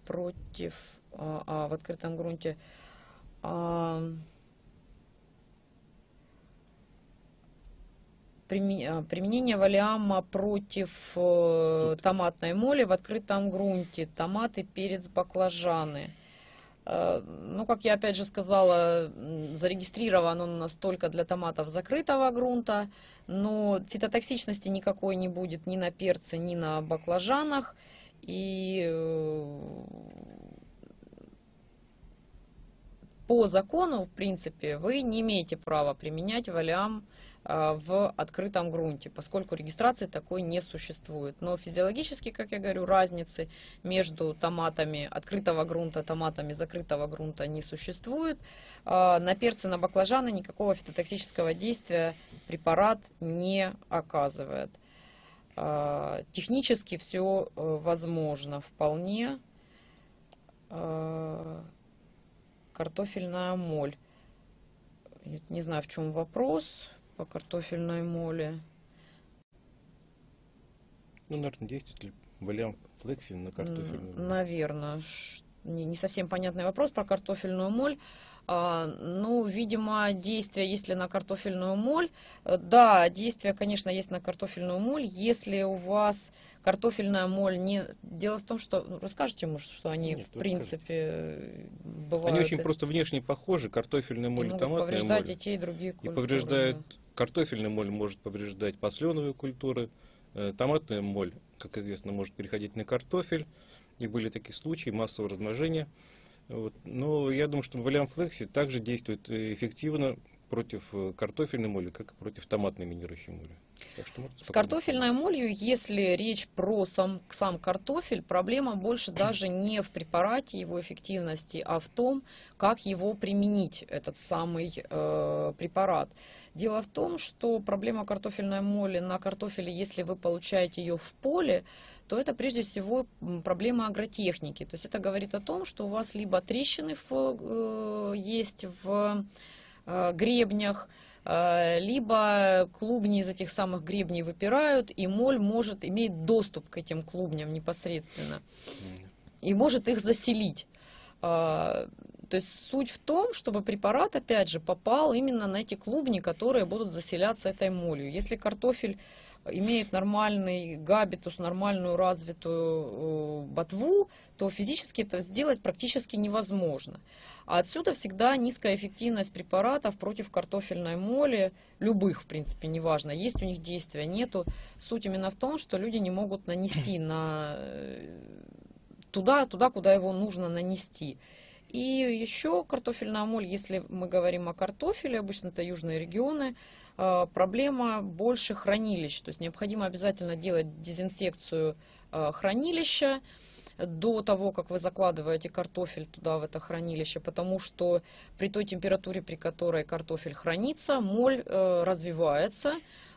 против в открытом грунте. Применение волиама против томатной моли в открытом грунте. Томаты, перец, баклажаны. Ну, как я опять же сказала, зарегистрирован он у нас только для томатов закрытого грунта, но фитотоксичности никакой не будет ни на перце, ни на баклажанах. И по закону, в принципе, вы не имеете права применять волиам в открытом грунте, поскольку регистрации такой не существует. Но физиологически, как я говорю, разницы между томатами открытого грунта и томатами закрытого грунта не существует. На перцы, на баклажаны никакого фитотоксического действия препарат не оказывает. Технически все возможно вполне. Картофельная моль. Не знаю, в чем вопрос по картофельной моли. Ну, наверное, действует ли Волиам Флекси на картофельную моль? Наверное. Не совсем понятный вопрос про картофельную моль. Ну, видимо, действие есть ли на картофельную моль. Да, действие, конечно, есть на картофельную моль. Если у вас картофельная моль не... Дело в том, что... Ну, расскажите ему, что они, нет, в принципе, бывают... Они очень просто внешне похожи, картофельная моль и томатная моль. И повреждать и те, и другие культуры. И повреждает... Да. Картофельная моль может повреждать посленовые культуры. Томатная моль, как известно, может переходить на картофель. И были такие случаи массового размножения. Вот. Но я думаю, что Волиам Флекси также действует эффективно против картофельной моли, как и против томатной минирующей моли. Так что с картофельной молью, если речь про сам картофель, проблема больше даже не в препарате, его эффективности, а в том, как его применить, этот самый препарат. Дело в том, что проблема картофельной моли на картофеле, если вы получаете ее в поле, то это прежде всего проблема агротехники. То есть это говорит о том, что у вас либо трещины есть в гребнях, либо клубни из этих самых гребней выпирают, и моль может иметь доступ к этим клубням непосредственно и может их заселить. То есть суть в том, чтобы препарат, опять же, попал именно на эти клубни, которые будут заселяться этой молью. Если картофель имеет нормальный габитус, нормальную развитую ботву, то физически это сделать практически невозможно. А отсюда всегда низкая эффективность препаратов против картофельной моли, любых, в принципе, неважно, есть у них действия, нету. Суть именно в том, что люди не могут нанести на... туда, куда его нужно нанести. И еще картофельная моль, если мы говорим о картофеле, обычно это южные регионы, проблема больше хранилищ. То есть необходимо обязательно делать дезинсекцию хранилища до того, как вы закладываете картофель туда, в это хранилище, потому что при той температуре, при которой картофель хранится, моль развивается.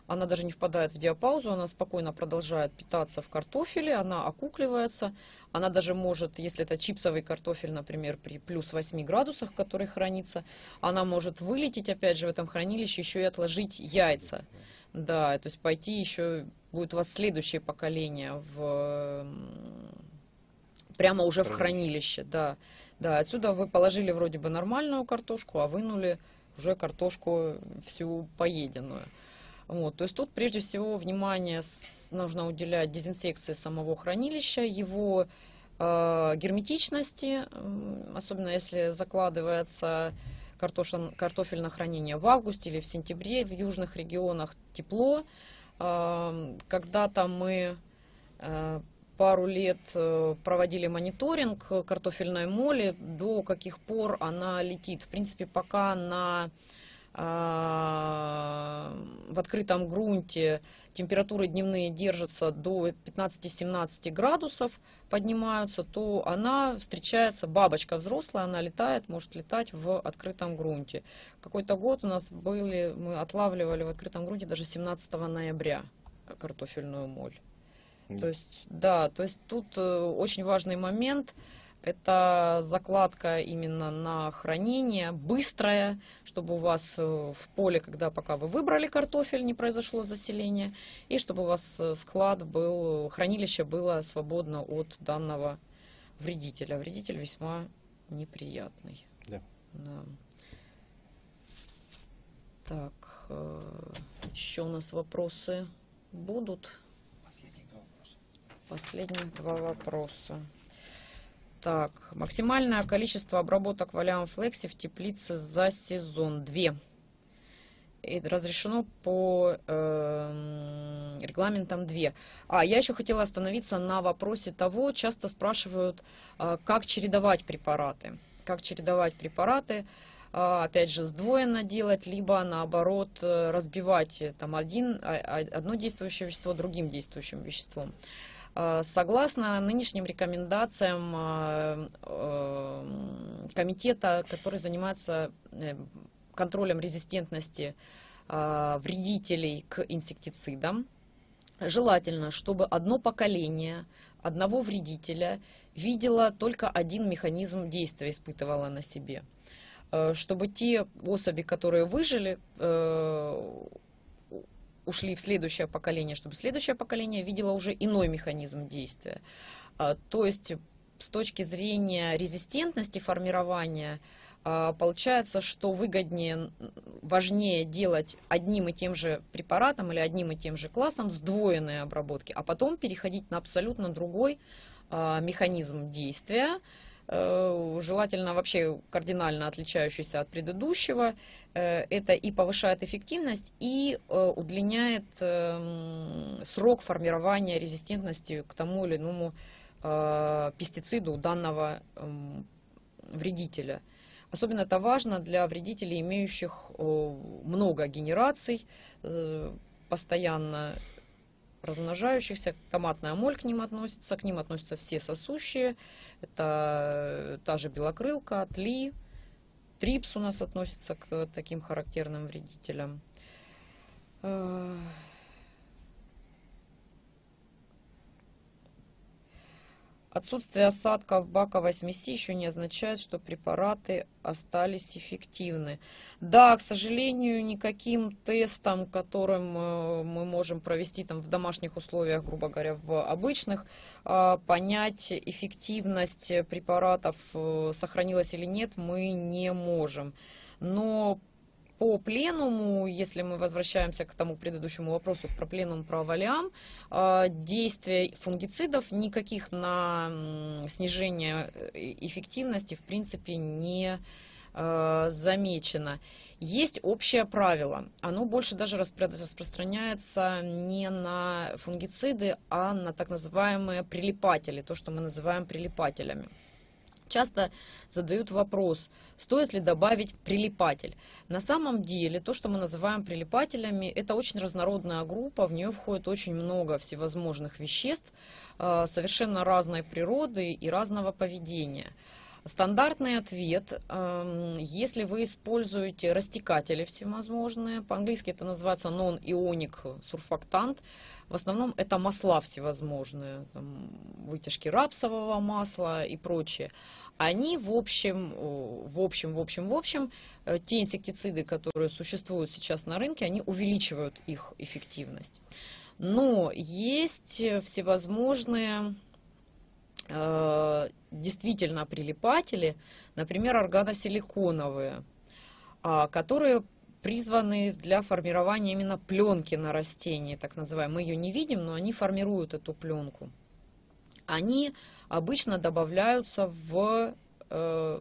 Она даже не впадает в диапаузу, она спокойно продолжает питаться в картофеле, она окукливается, она даже может, если это чипсовый картофель, например, при плюс 8 градусах, который хранится, она может вылететь, опять же, в этом хранилище, еще и отложить яйца. Да, то есть пойти еще, будет у вас следующее поколение прямо уже в хранилище. Да, отсюда вы положили вроде бы нормальную картошку, а вынули уже картошку всю поеденную. Вот, то есть тут прежде всего внимание нужно уделять дезинсекции самого хранилища, его герметичности, особенно если закладывается картофель на хранение в августе или в сентябре, в южных регионах тепло. Когда-то мы пару лет проводили мониторинг картофельной моли, до каких пор она летит. В принципе, пока на... в открытом грунте температуры дневные держатся до 15-17 градусов, поднимаются, то она встречается, бабочка взрослая, она летает, может летать в открытом грунте. Какой-то год у нас были, мы отлавливали в открытом грунте даже 17 ноября картофельную моль. То есть, да, то есть тут очень важный момент. Это закладка именно на хранение, быстрая, чтобы у вас в поле, когда пока вы выбрали картофель, не произошло заселение, и чтобы у вас склад был, хранилище было свободно от данного вредителя. Вредитель весьма неприятный. Да. Да. Так, еще у нас вопросы будут? Последних два вопроса. Так, максимальное количество обработок Волиам Флекси в теплице за сезон 2. И разрешено по регламентам 2. Я еще хотела остановиться на вопросе того, часто спрашивают, как чередовать препараты. как чередовать препараты, опять же сдвоенно делать, либо наоборот разбивать там, одно действующее вещество другим действующим веществом. Согласно нынешним рекомендациям комитета, который занимается контролем резистентности вредителей к инсектицидам, желательно, чтобы одно поколение одного вредителя видело только один механизм действия, испытывало на себе. Чтобы те особи, которые выжили, ушли в следующее поколение, чтобы следующее поколение видело уже иной механизм действия. То есть с точки зрения резистентности формирования получается, что выгоднее, важнее делать одним и тем же препаратом или одним и тем же классом сдвоенные обработки, а потом переходить на абсолютно другой механизм действия, желательно вообще кардинально отличающийся от предыдущего. Это и повышает эффективность, и удлиняет срок формирования резистентности к тому или иному пестициду данного вредителя. Особенно это важно для вредителей, имеющих много генераций, постоянно размножающихся. Томатная моль к ним относятся все сосущие. Это та же белокрылка, тли, трипс у нас относится к таким характерным вредителям. Отсутствие осадков в баковой смеси еще не означает, что препараты остались эффективны. Да, к сожалению, никаким тестом, которым мы можем провести там, в домашних условиях, грубо говоря, в обычных, понять эффективность препаратов, сохранилась или нет, мы не можем. Но по пленуму, если мы возвращаемся к тому предыдущему вопросу про пленум, про волиам, действия фунгицидов никаких на снижение эффективности в принципе не замечено. Есть общее правило, оно больше даже распространяется не на фунгициды, а на так называемые прилипатели, то, что мы называем прилипателями. Часто задают вопрос, стоит ли добавить прилипатель. На самом деле, то, что мы называем прилипателями, это очень разнородная группа, в нее входит очень много всевозможных веществ, совершенно разной природы и разного поведения. Стандартный ответ, если вы используете растекатели всевозможные, по-английски это называется non-ionic surfactant, в основном это масла всевозможные, там, вытяжки рапсового масла и прочее. Они в общем, те инсектициды, которые существуют сейчас на рынке, они увеличивают их эффективность. Но есть всевозможные действительно прилипатели, например, органосиликоновые, которые призваны для формирования именно пленки на растении, так называемой. Мы ее не видим, но они формируют эту пленку. Они обычно добавляются в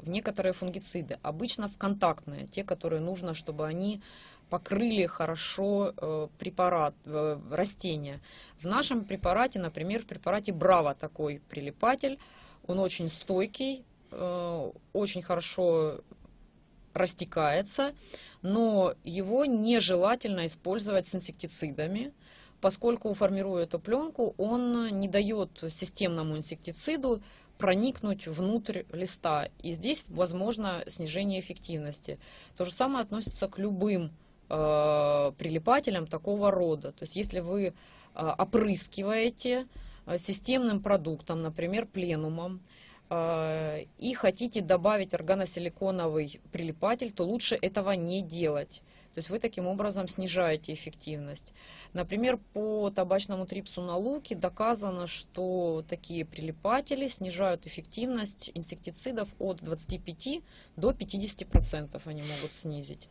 некоторые фунгициды, обычно в контактные, те, которые нужно, чтобы они покрыли хорошо препарат, растения. В нашем препарате, например, в препарате Браво такой прилипатель, он очень стойкий, очень хорошо растекается, но его нежелательно использовать с инсектицидами, поскольку, формируя эту пленку, он не дает системному инсектициду проникнуть внутрь листа. И здесь возможно снижение эффективности. То же самое относится к любым прилипателям такого рода. То есть если вы опрыскиваете системным продуктом, например, пленумом, и хотите добавить органосиликоновый прилипатель, то лучше этого не делать. То есть вы таким образом снижаете эффективность. Например, по табачному трипсу на луке доказано, что такие прилипатели снижают эффективность инсектицидов от 25 до 50% они могут снизить.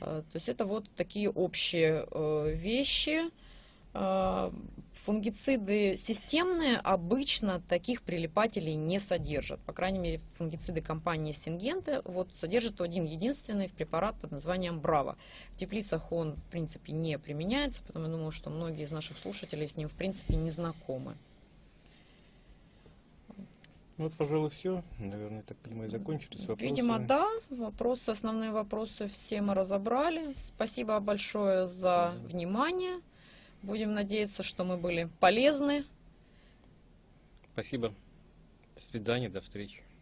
То есть это вот такие общие вещи. Фунгициды системные обычно таких прилипателей не содержат. По крайней мере, фунгициды компании Сингента содержат один-единственный препарат под названием Браво. В теплицах он, в принципе, не применяется, потому я думаю, что многие из наших слушателей с ним, в принципе, не знакомы. Вот, пожалуй, все. Наверное, так понимаю, закончились вопросы. Видимо, да. Вопросы, основные вопросы все мы разобрали. Спасибо большое за внимание. Будем надеяться, что мы были полезны. Спасибо. До свидания, до встречи.